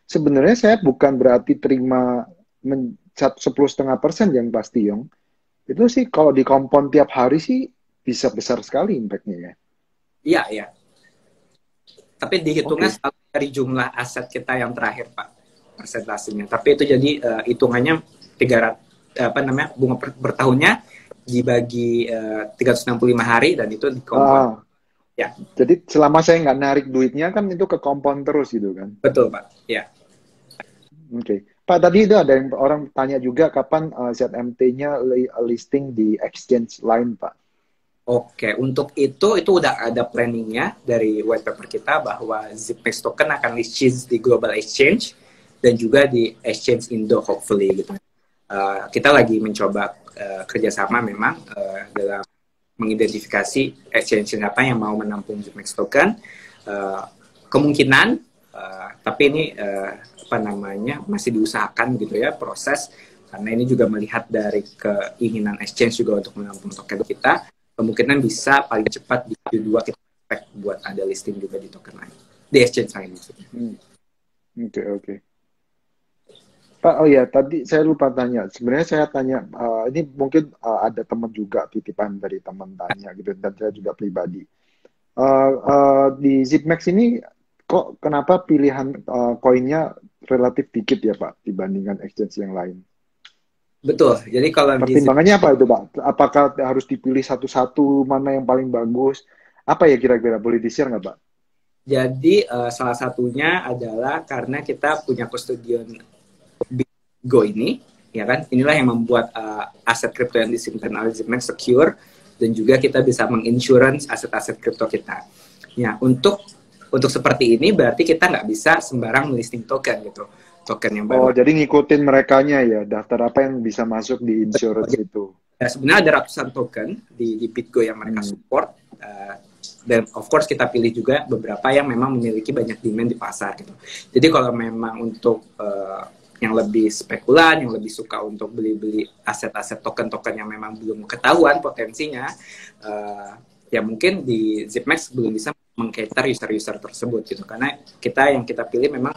Sebenarnya saya bukan berarti terima 10,5% yang pasti, Yong. Itu sih kalau di compound tiap hari sih bisa besar sekali impact-nya ya. Iya, iya. Tapi dihitungnya selalu dari jumlah aset kita yang terakhir, Pak, persentasenya. Tapi itu jadi hitungannya 300 apa namanya bunga per tahunnya dibagi 365 hari, dan itu di compound. Ya. Jadi selama saya nggak narik duitnya kan itu ke compound terus gitu kan. Betul, Pak. Ya. Oke. Pak, tadi itu ada yang orang tanya juga kapan ZMT-nya listing di exchange lain, Pak. Oke, untuk itu udah ada planningnya dari white paper kita bahwa Zipmex token akan listings di global exchange dan juga di exchange Indo, hopefully gitu. Kita lagi mencoba kerjasama memang dalam mengidentifikasi exchange apa yang mau menampung Zipmex token. Kemungkinan, tapi ini apa namanya masih diusahakan gitu ya proses, karena ini juga melihat dari keinginan exchange juga untuk menampung token kita. Kemungkinan bisa paling cepat di Q2 kita expect buat ada listing juga di token lain, di exchange lain maksudnya. Oke. Pak, oh ya tadi saya lupa tanya. Sebenarnya saya tanya, ini mungkin ada teman juga titipan dari teman tanya gitu, dan saya juga pribadi. Di Zipmex ini kok kenapa pilihan koinnya relatif dikit ya, Pak, dibandingkan exchange yang lain? Betul. Jadi kalau pertimbangannya apa itu, Pak? Apakah harus dipilih satu-satu, mana yang paling bagus? Apa ya kira-kira, boleh di-share nggak, Pak? Jadi salah satunya adalah karena kita punya custodian BitGo ini, ya kan? Inilah yang membuat aset kripto yang disimpan oleh Zipmex secure, dan juga kita bisa menginsurance aset-aset kripto kita. Ya, untuk seperti ini berarti kita nggak bisa sembarang melisting token gitu. token yang baru. Oh, jadi ngikutin merekanya ya, daftar apa yang bisa masuk di insurance itu. Ya, sebenarnya ada ratusan token di BitGo yang mereka support, dan of course kita pilih juga beberapa yang memang memiliki banyak demand di pasar gitu. Jadi kalau memang untuk yang lebih spekulan, yang lebih suka untuk beli-beli aset-aset token-token yang memang belum ketahuan potensinya, ya mungkin di Zipmex belum bisa meng-cater user-user tersebut gitu, karena yang kita pilih memang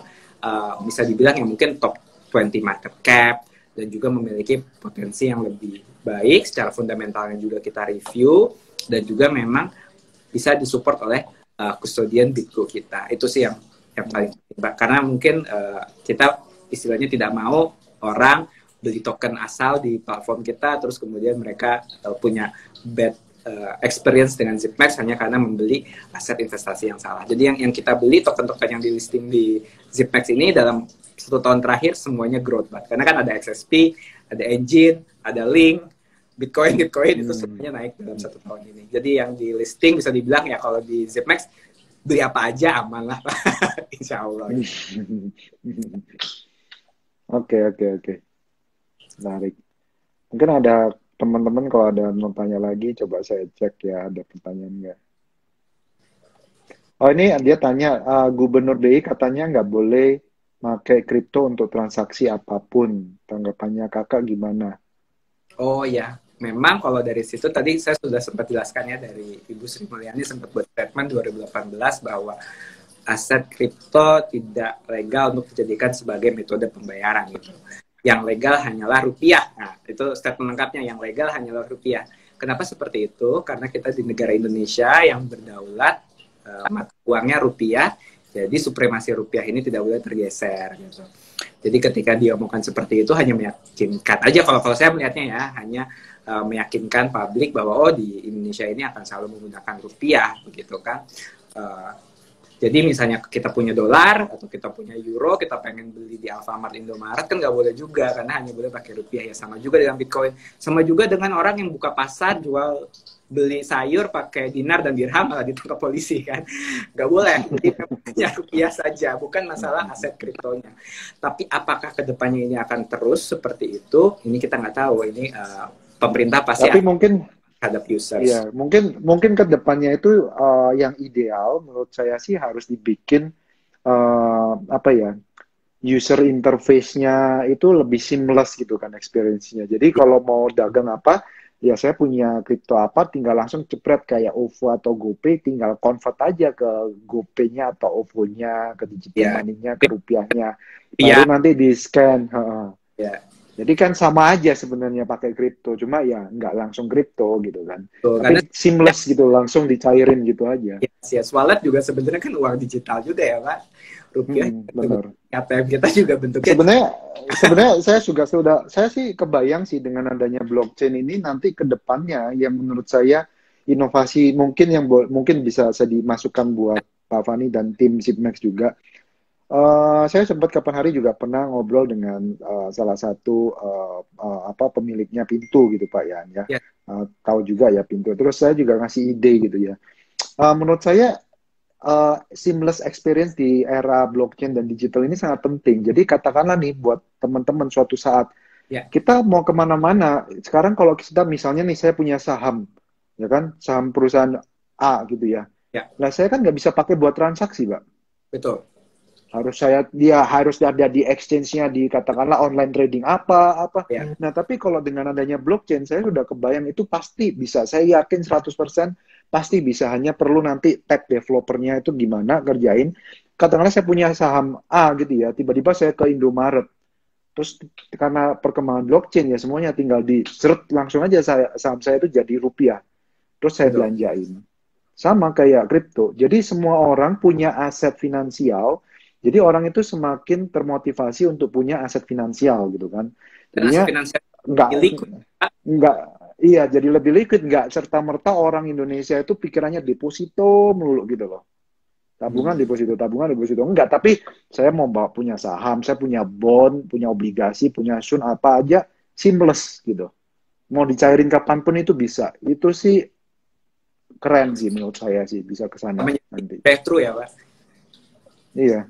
bisa dibilang yang mungkin top 20 market cap dan juga memiliki potensi yang lebih baik secara fundamentalnya, juga kita review dan juga memang bisa disupport oleh custodian BitGo kita. Itu sih yang paling penting, karena mungkin kita istilahnya tidak mau orang beli token asal di platform kita terus kemudian mereka punya bad experience dengan Zipmex hanya karena membeli aset investasi yang salah. Jadi yang kita beli, token-token yang di listing di Zipmex ini dalam 1 tahun terakhir semuanya growth banget. Karena kan ada XSP, ada Enjin, ada Link, Bitcoin itu semuanya naik dalam 1 tahun ini. Jadi yang di listing bisa dibilang ya kalau di Zipmex beli apa aja aman lah Pak. Insya Allah. Oke. Menarik. Mungkin ada teman-teman kalau ada mau tanya lagi, coba saya cek ya ada pertanyaan nggak. Oh ini dia tanya, Gubernur DI katanya nggak boleh pakai kripto untuk transaksi apapun. Tanggapannya kakak gimana? Oh ya, memang kalau dari situ tadi saya sudah sempat jelaskan ya, dari Ibu Sri Mulyani sempat buat statement 2018 bahwa aset kripto tidak legal untuk dijadikan sebagai metode pembayaran gitu. Yang legal hanyalah rupiah. Nah, itu statement lengkapnya, yang legal hanyalah rupiah. Kenapa seperti itu? Karena kita di negara Indonesia yang berdaulat, mata uangnya rupiah, jadi supremasi rupiah ini tidak boleh tergeser. Gitu. Jadi ketika diomongkan seperti itu hanya meyakinkan aja, kalau saya melihatnya ya, hanya meyakinkan publik bahwa oh di Indonesia ini akan selalu menggunakan rupiah, begitu kan. Jadi misalnya kita punya dolar atau kita punya euro, kita pengen beli di Alfamart, Indomaret kan nggak boleh juga karena hanya boleh pakai rupiah. Ya sama juga dengan Bitcoin, sama juga dengan orang yang buka pasar jual beli sayur pakai dinar dan dirham malah ditangkap polisi kan, nggak boleh. Jadi rupiah saja, bukan masalah aset kriptonya. Tapi apakah kedepannya ini akan terus seperti itu? Ini kita nggak tahu. Ini pemerintah pasti. Tapi mungkin. Hadap users. Ya, mungkin kedepannya itu yang ideal menurut saya sih harus dibikin user interface-nya itu lebih seamless gitu kan experience-nya. Jadi kalau mau dagang apa, ya saya punya kripto apa, tinggal langsung jepret kayak OVO atau GoPay, tinggal convert aja ke GoPay-nya atau OVO-nya, ke digital money-nya, ke rupiahnya, baru nanti di scan. Jadi kan sama aja sebenarnya pakai kripto, cuma ya nggak langsung kripto gitu kan. Tuh, tapi seamless gitu, langsung dicairin gitu aja. Yes. Wallet juga sebenarnya kan uang digital juga ya Pak. Rupiah, benar. ATM kita juga bentuknya. Sebenarnya saya sih kebayang sih dengan adanya blockchain ini nanti ke depannya yang menurut saya inovasi mungkin yang mungkin bisa saya dimasukkan buat Pak Fani dan tim Zipmex juga. Saya sempat kapan hari juga pernah ngobrol dengan salah satu pemiliknya Pintu gitu Pak Yan ya, tahu juga ya Pintu. Terus saya juga ngasih ide gitu ya. Menurut saya seamless experience di era blockchain dan digital ini sangat penting. Jadi katakanlah nih buat teman-teman suatu saat kita mau kemana-mana. Sekarang kalau kita misalnya nih saya punya saham, ya kan saham perusahaan A gitu ya. Nah saya kan nggak bisa pakai buat transaksi Pak. Betul. Harus ada di exchange-nya, di katakanlah online trading apa. Nah, tapi kalau dengan adanya blockchain, saya sudah kebayang itu pasti bisa. Saya yakin 100% pasti bisa, hanya perlu nanti tech developer-nya itu gimana kerjain. Katakanlah saya punya saham A gitu ya, tiba-tiba saya ke Indomaret. Terus karena perkembangan blockchain ya semuanya tinggal langsung aja saham saya itu jadi rupiah. Terus saya belanjain. Sama kayak kripto. Jadi semua orang punya aset finansial. Jadi orang itu semakin termotivasi untuk punya aset finansial gitu kan. Jadinya jadi lebih liquid, nggak serta-merta orang Indonesia itu pikirannya deposito melulu gitu loh. Tabungan deposito enggak, tapi saya mau punya saham, saya punya bond, punya obligasi, punya sun apa aja, seamless gitu. Mau dicairin kapanpun itu bisa. Itu sih keren sih menurut saya sih, bisa ke sana nanti. True ya, Pak. Iya.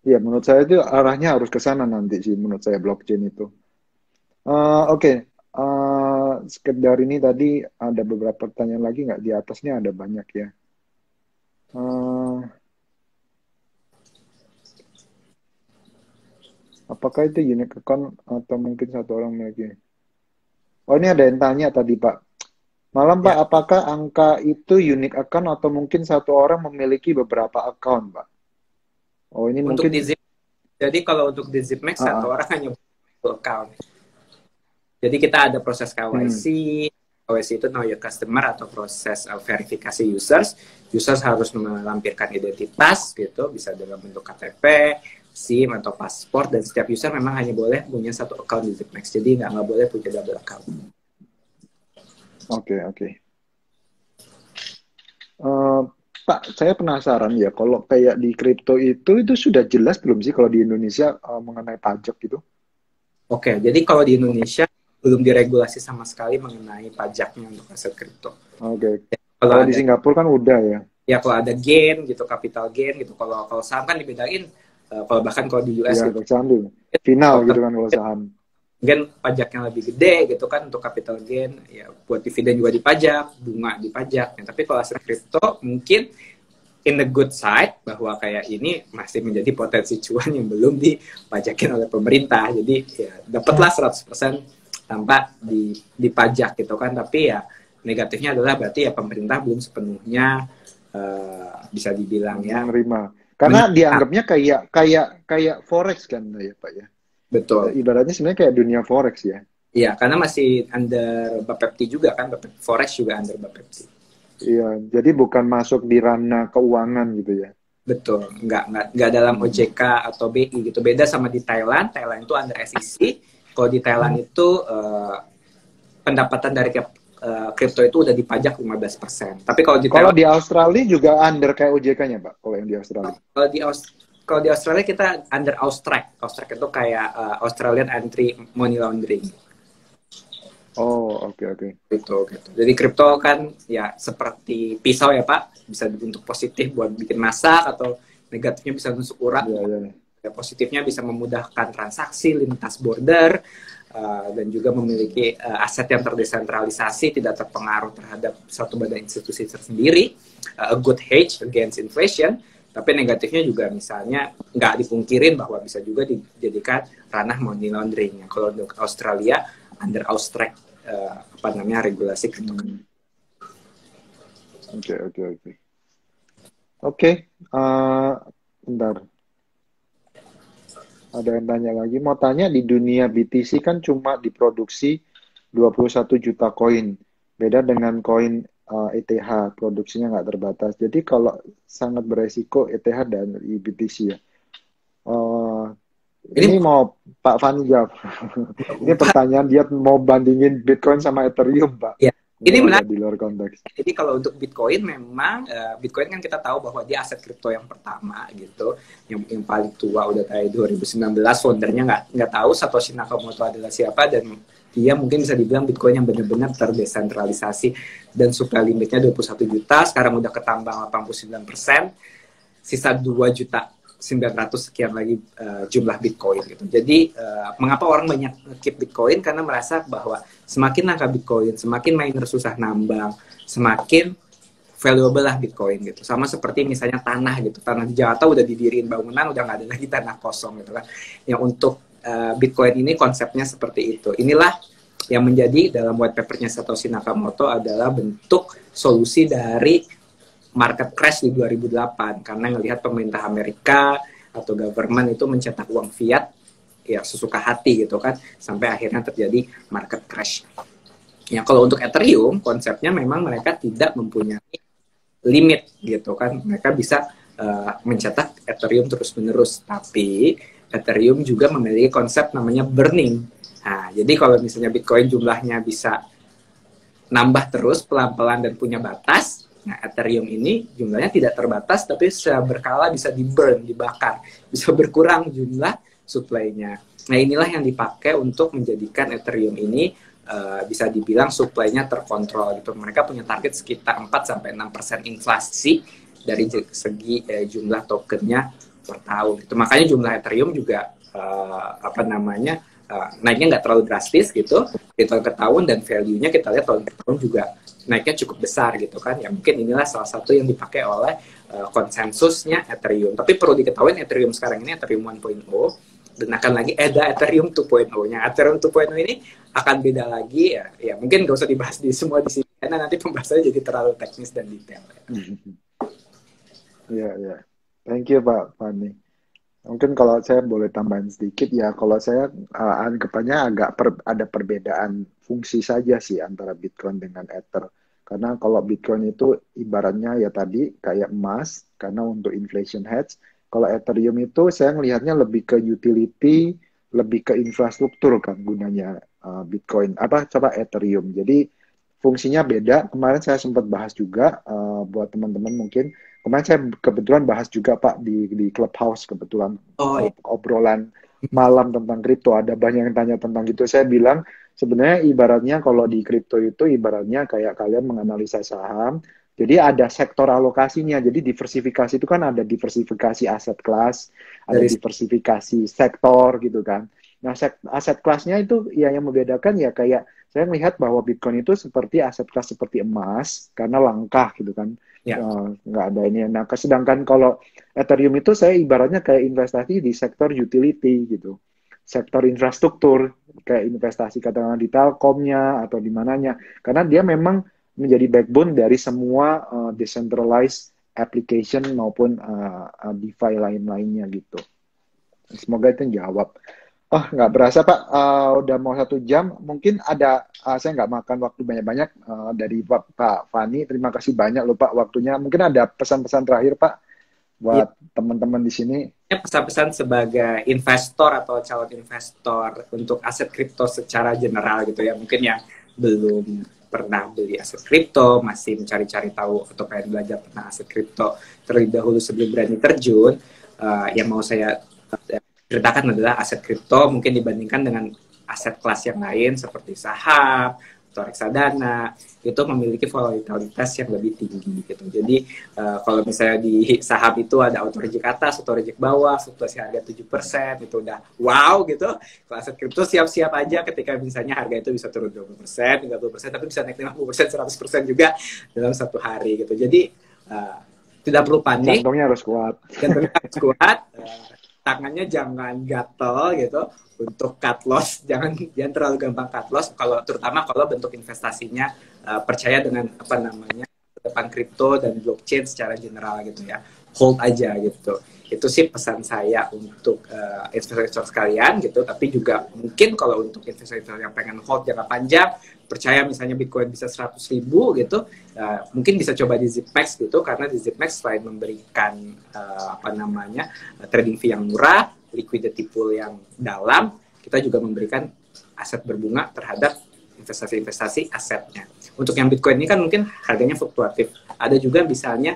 Iya, menurut saya itu arahnya harus ke sana nanti sih, menurut saya blockchain itu. Oke, sekedar ini tadi ada beberapa pertanyaan lagi nggak? Di atasnya ada banyak ya. Apakah itu unique account atau mungkin satu orang lagi? Oh, ini ada yang tanya tadi, Pak. Malam, Pak, ya. Apakah angka itu unique account atau mungkin satu orang memiliki beberapa account, Pak? Oh, ini untuk mungkin di Zip, jadi kalau untuk di Zipmex satu orang hanya satu account. Jadi kita ada proses KYC, KYC itu know your customer atau proses verifikasi users. Users harus melampirkan identitas gitu, bisa dalam bentuk KTP, SIM atau paspor, dan setiap user memang hanya boleh punya satu account di Zipmex. Jadi nggak boleh punya double account. Oke. Pak, saya penasaran ya, kalau kayak di kripto itu sudah jelas belum sih kalau di Indonesia mengenai pajak gitu? Oke, jadi kalau di Indonesia belum diregulasi sama sekali mengenai pajaknya untuk aset kripto. Oke. Kalau di Singapura kan udah ya? Ya, kalau ada gain gitu, capital gain gitu. Kalau saham kan dibedain, kalau bahkan kalau di US ya, gitu. Final gitu kan kalau saham. Mungkin pajaknya lebih gede gitu kan untuk capital gain, ya buat dividen juga dipajak, bunga dipajak. Ya, tapi kalau aset kripto mungkin in the good side bahwa kayak ini masih menjadi potensi cuan yang belum dipajakin oleh pemerintah. Jadi ya dapatlah 100% tanpa dipajak gitu kan. Tapi ya negatifnya adalah berarti ya pemerintah belum sepenuhnya bisa dibilang ya menerima. Karena dianggapnya kayak forex kan ya, Pak ya. Betul. Ibaratnya sebenarnya kayak dunia forex ya. Iya, karena masih under Bappebti juga kan, forex juga under Bappebti. Iya, jadi bukan masuk di ranah keuangan gitu ya. Betul, nggak dalam OJK atau BI gitu. Beda sama di Thailand. Thailand itu under SEC. Kalau di Thailand itu pendapatan dari kripto itu udah dipajak 15%. Tapi kalau di Thailand, di Australia juga under kayak OJK-nya, Pak. Kalau yang di Australia. Kalau di Australia kita under AUSTRAC. AUSTRAC itu kayak Australian Anti Money Laundering. Oh, oke. Gitu. Jadi kripto kan ya seperti pisau ya, Pak. Bisa untuk positif buat bikin masak, atau negatifnya bisa nusuk urat. Ya, positifnya bisa memudahkan transaksi lintas border, dan juga memiliki aset yang terdesentralisasi, tidak terpengaruh terhadap satu badan institusi tersendiri. A good hedge against inflation. Tapi negatifnya juga misalnya nggak dipungkirin bahwa bisa juga dijadikan ranah money laundering. Kalau untuk Australia, under AUSTRAC, regulasi kripto. Oke. Oke, bentar. Ada yang tanya lagi. Mau tanya, di dunia BTC kan cuma diproduksi 21 juta koin. Beda dengan koin ETH, produksinya nggak terbatas. Jadi kalau sangat beresiko ETH dan BTC ya. Ini mau Pak Fani jawab. Ini pertanyaan dia mau bandingin Bitcoin sama Ethereum, Pak. Ya. Ini menarik di luar konteks. Jadi kalau untuk Bitcoin memang Bitcoin kan kita tahu bahwa dia aset kripto yang pertama gitu, yang paling tua udah dari 2019. Foundernya nggak tahu Satoshi Nakamoto adalah siapa, dan dia mungkin bisa dibilang Bitcoin yang benar-benar terdesentralisasi, dan supply limitnya 21 juta, sekarang udah ketambang 89%, sisa 2.900 sekian lagi jumlah Bitcoin gitu. Jadi mengapa orang banyak keep Bitcoin? Karena merasa bahwa semakin langka Bitcoin, semakin miner susah nambang, semakin valuable lah Bitcoin gitu. Sama seperti misalnya tanah gitu. Tanah di Jakarta udah didiriin bangunan, udah nggak ada lagi tanah kosong gitu kan. Yang untuk Bitcoin ini konsepnya seperti itu. Inilah yang menjadi dalam white papernya Satoshi Nakamoto adalah bentuk solusi dari market crash di 2008, karena ngelihat pemerintah Amerika atau government itu mencetak uang fiat ya sesuka hati gitu kan, sampai akhirnya terjadi market crash. Ya kalau untuk Ethereum konsepnya memang mereka tidak mempunyai limit gitu kan, mereka bisa mencetak Ethereum terus-menerus, tapi Ethereum juga memiliki konsep namanya burning. Nah, jadi kalau misalnya Bitcoin jumlahnya bisa nambah terus pelan-pelan dan punya batas, nah, Ethereum ini jumlahnya tidak terbatas, tapi secara berkala bisa di-burn, dibakar, bisa berkurang jumlah supply-nya. Nah, inilah yang dipakai untuk menjadikan Ethereum ini bisa dibilang supply-nya terkontrol gitu. Mereka punya target sekitar 4-6% inflasi dari segi jumlah tokennya per tahun. Itu makanya jumlah Ethereum juga naiknya nggak terlalu drastis gitu tahun ke tahun, dan value-nya kita lihat tahun ke tahun juga naiknya cukup besar gitu kan. Ya mungkin inilah salah satu yang dipakai oleh konsensusnya Ethereum. Tapi perlu diketahui Ethereum sekarang ini Ethereum 1.0 dan akan lagi ada Ethereum 2.0-nya. Ethereum 2.0 ini akan beda lagi ya. Ya mungkin nggak usah dibahas di semua di sini karena nanti pembahasannya jadi terlalu teknis dan detail. Iya, iya. Thank you Pak Fani. Mungkin kalau saya boleh tambahin sedikit ya, kalau saya anggapannya agak ada perbedaan fungsi saja sih antara Bitcoin dengan Ether. Karena kalau Bitcoin itu ibaratnya ya tadi kayak emas, karena untuk inflation hedge. Kalau Ethereum itu saya melihatnya lebih ke utility, lebih ke infrastruktur kan gunanya Bitcoin. Ethereum. Jadi fungsinya beda. Kemarin saya sempat bahas juga buat teman-teman mungkin. Kemarin saya kebetulan bahas juga Pak di Clubhouse kebetulan obrolan malam tentang kripto, ada banyak yang tanya tentang gitu. Saya bilang sebenarnya ibaratnya kalau di kripto itu ibaratnya kayak kalian menganalisa saham, jadi ada sektor alokasinya. Jadi diversifikasi itu kan ada diversifikasi aset kelas, ada diversifikasi sektor gitu kan. Nah aset kelasnya itu ya yang membedakan ya kayak saya melihat bahwa Bitcoin itu seperti aset kelas seperti emas karena langkah gitu kan. Nggak ada ini. Nah, sedangkan kalau Ethereum itu saya ibaratnya kayak investasi di sektor utility gitu, sektor infrastruktur kayak investasi katakanlah di Telkomnya atau di mananya, karena dia memang menjadi backbone dari semua decentralized application maupun DeFi lain-lainnya gitu. Semoga itu jawab. Oh, nggak berasa Pak, udah mau 1 jam. Mungkin ada, saya nggak makan waktu banyak-banyak dari Pak Fani. Terima kasih banyak loh Pak waktunya. Mungkin ada pesan-pesan terakhir Pak buat teman-teman di sini. Pesan-pesan sebagai investor atau calon investor untuk aset kripto secara general gitu ya. Mungkin yang belum pernah beli aset kripto, masih mencari-cari tahu atau pengen belajar tentang aset kripto terlebih dahulu sebelum berani terjun. Yang mau saya ceritakan adalah aset kripto mungkin dibandingkan dengan aset kelas yang lain seperti saham atau reksadana itu memiliki volatilitas yang lebih tinggi gitu. Jadi kalau misalnya di saham itu ada auto reject atas, auto reject bawah, fluktuasi harga 7% itu udah wow gitu. Kalau aset kripto siap-siap aja ketika misalnya harga itu bisa turun 20%, 30%, tapi bisa naik 50%, 100% juga dalam 1 hari gitu. Jadi tidak perlu panik. Jantungnya harus kuat. Jantungnya harus kuat. Tangannya jangan gatel gitu untuk cut loss, jangan terlalu gampang cut loss, kalau terutama kalau bentuk investasinya percaya dengan depan kripto dan blockchain secara general gitu ya, hold aja gitu. Itu sih pesan saya untuk investor sekalian gitu. Tapi juga mungkin kalau untuk investor yang pengen hold jangka panjang, percaya misalnya Bitcoin bisa 100.000 gitu, mungkin bisa coba di Zipmex gitu, karena di Zipmex selain memberikan trading fee yang murah, liquidity pool yang dalam, kita juga memberikan aset berbunga terhadap investasi-investasi asetnya. Untuk yang Bitcoin ini kan mungkin harganya fluktuatif. Ada juga misalnya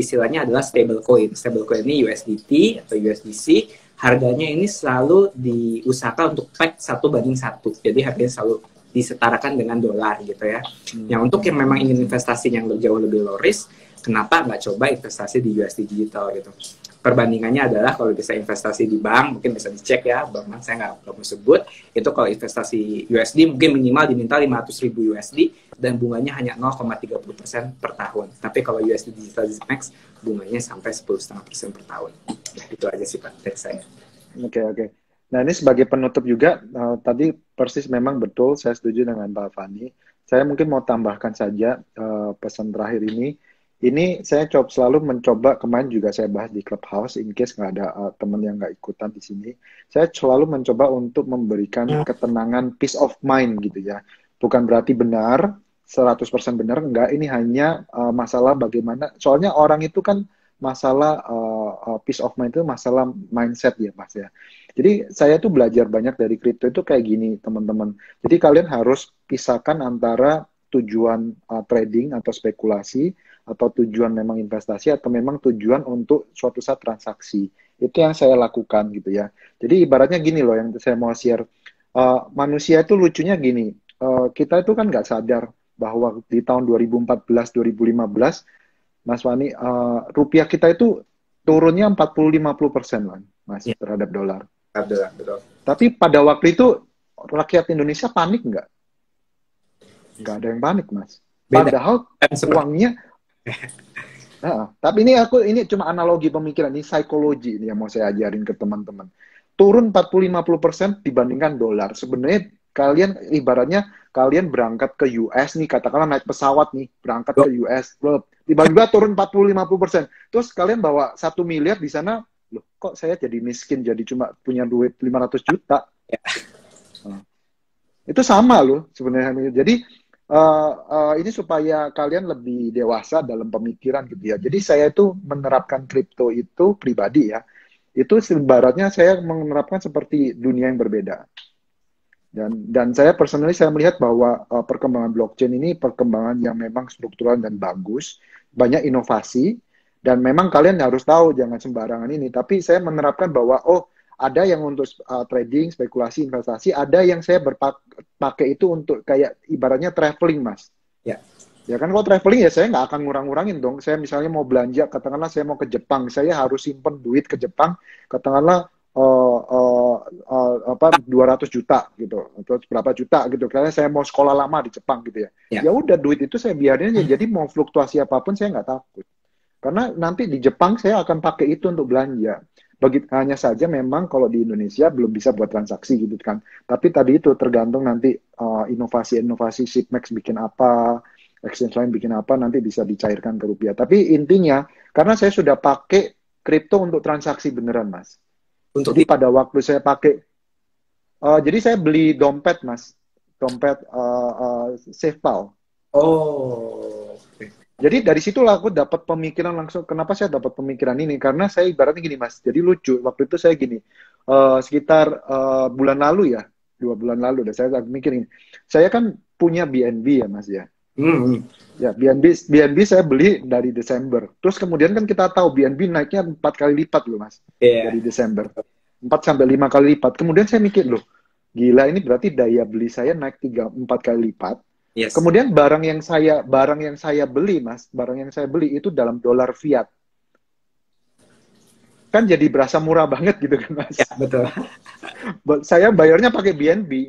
istilahnya adalah stablecoin. Stablecoin ini USDT atau USDC, harganya ini selalu diusahakan untuk peg 1:1. Jadi harganya selalu disetarakan dengan dolar gitu ya. Nah untuk yang memang ingin investasi yang jauh lebih low risk, kenapa nggak coba investasi di USD digital gitu. Perbandingannya adalah kalau bisa investasi di bank, mungkin bisa dicek ya, bank saya nggak mau sebut, itu kalau investasi USD mungkin minimal diminta 500.000 USD dan bunganya hanya 0,30% per tahun. Tapi kalau USD Digital Zipmex, bunganya sampai 10,5% per tahun. Itu aja sih Pak, dari saya. Oke. Nah ini sebagai penutup juga, tadi persis memang betul, saya setuju dengan Pak Fani. Saya mungkin mau tambahkan saja pesan terakhir ini. Ini saya selalu mencoba, kemarin juga saya bahas di Clubhouse, in case nggak ada teman yang nggak ikutan di sini. Saya selalu mencoba untuk memberikan ketenangan, peace of mind gitu ya. Bukan berarti benar, 100% benar, enggak. Ini hanya masalah bagaimana, soalnya orang itu kan masalah peace of mind itu masalah mindset ya Mas ya. Jadi saya tuh belajar banyak dari kripto itu kayak gini teman-teman. Jadi kalian harus pisahkan antara tujuan trading atau spekulasi, atau tujuan memang investasi, atau memang tujuan untuk suatu saat transaksi. Itu yang saya lakukan gitu ya. Jadi ibaratnya gini loh yang saya mau share, manusia itu lucunya gini, kita itu kan nggak sadar bahwa di tahun 2014-2015 Mas Fani, rupiah kita itu turunnya 40-50% lah Mas, yeah, terhadap dolar. Betul. Tapi pada waktu itu rakyat Indonesia panik nggak? Nggak ada yang panik Mas. Padahal uangnya. Nah, tapi ini cuma analogi pemikiran, ini psikologi ini yang mau saya ajarin ke teman-teman. Turun 40-50% dibandingkan dolar. Sebenarnya kalian ibaratnya kalian berangkat ke US nih, katakanlah naik pesawat nih, berangkat ke US. Tiba-tiba turun 40-50%. Terus kalian bawa 1 miliar di sana, loh kok saya jadi miskin, jadi cuma punya duit 500 juta. Nah, itu sama loh sebenarnya. Jadi ini supaya kalian lebih dewasa dalam pemikiran gitu ya. Jadi saya itu menerapkan kripto itu pribadi ya. Itu ibaratnya saya menerapkan seperti dunia yang berbeda. Dan saya personally saya melihat bahwa perkembangan blockchain ini perkembangan yang memang struktural dan bagus, banyak inovasi dan memang kalian harus tahu jangan sembarangan ini. Tapi saya menerapkan bahwa oh ada yang untuk trading, spekulasi, investasi, ada yang saya pakai itu untuk kayak ibaratnya traveling, Mas. Ya. Ya kan kalau traveling ya saya nggak akan ngurang-ngurangin dong. Saya misalnya mau belanja, katakanlah saya mau ke Jepang, saya harus simpen duit ke Jepang, katakanlah 200 juta gitu, atau berapa juta gitu. Karena saya mau sekolah lama di Jepang gitu ya. Ya udah duit itu saya biarin aja. Jadi mau fluktuasi apapun saya nggak takut. Karena nanti di Jepang saya akan pakai itu untuk belanja. Hanya saja memang kalau di Indonesia belum bisa buat transaksi gitu kan. Tapi tadi itu tergantung nanti inovasi-inovasi Zipmex bikin apa, exchange line bikin apa, nanti bisa dicairkan ke rupiah. Tapi intinya, karena saya sudah pakai kripto untuk transaksi beneran, Mas. Untuk jadi pada waktu saya pakai, jadi saya beli dompet, Mas. Dompet SafePal. Oh, okay. Jadi dari situlah aku dapat pemikiran langsung. Kenapa saya dapat pemikiran ini? Karena saya ibaratnya gini Mas. Jadi lucu. Waktu itu saya gini, sekitar bulan lalu ya, 2 bulan lalu. Dan saya mikirin, saya kan punya BNB ya Mas ya. Mm-hmm. Ya BNB saya beli dari Desember. Terus kemudian kan kita tahu BNB naiknya 4 kali lipat loh Mas. Yeah. Dari Desember 4 sampai 5 kali lipat. Kemudian saya mikir loh, gila ini berarti daya beli saya naik 3-4 kali lipat. Yes. Kemudian barang yang saya beli Mas, barang yang saya beli itu dalam dolar fiat. Kan jadi berasa murah banget gitu kan Mas. Ya, betul. Saya bayarnya pakai BNB.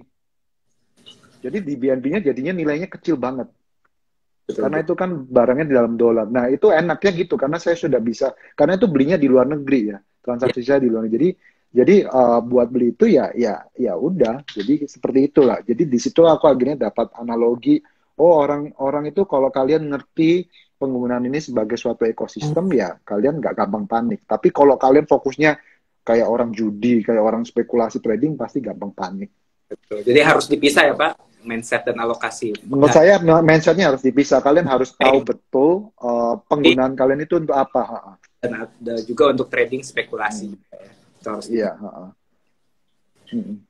Jadi di BNB-nya jadinya nilainya kecil banget. Betul, karena itu kan barangnya di dalam dolar. Nah, itu enaknya gitu karena saya sudah bisa karena itu belinya di luar negeri ya. Transaksi saya di luar negeri. Jadi buat beli itu ya udah. Jadi seperti itulah. Jadi di situ aku akhirnya dapat analogi. Oh orang-orang itu kalau kalian ngerti penggunaan ini sebagai suatu ekosistem ya kalian nggak gampang panik. Tapi kalau kalian fokusnya kayak orang judi, kayak orang spekulasi trading pasti gampang panik. Betul. Jadi harus dipisah ya Pak. Mindset dan alokasi. Menurut saya mindsetnya harus dipisah. Kalian harus tahu betul penggunaan kalian itu untuk apa. Dan ada juga untuk trading spekulasi. Iya.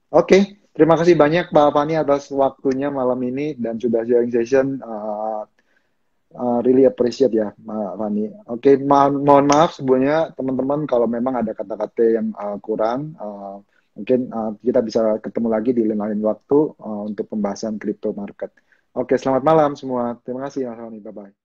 Oke, terima kasih banyak Pak Fani atas waktunya malam ini dan sudah sharing session. Really appreciate ya Pak Fani. Oke, mohon maaf sebelumnya teman-teman kalau memang ada kata-kata yang kurang. Mungkin kita bisa ketemu lagi di lain waktu untuk pembahasan crypto market. Oke, selamat malam semua. Terima kasih Mas Fani. Bye-bye.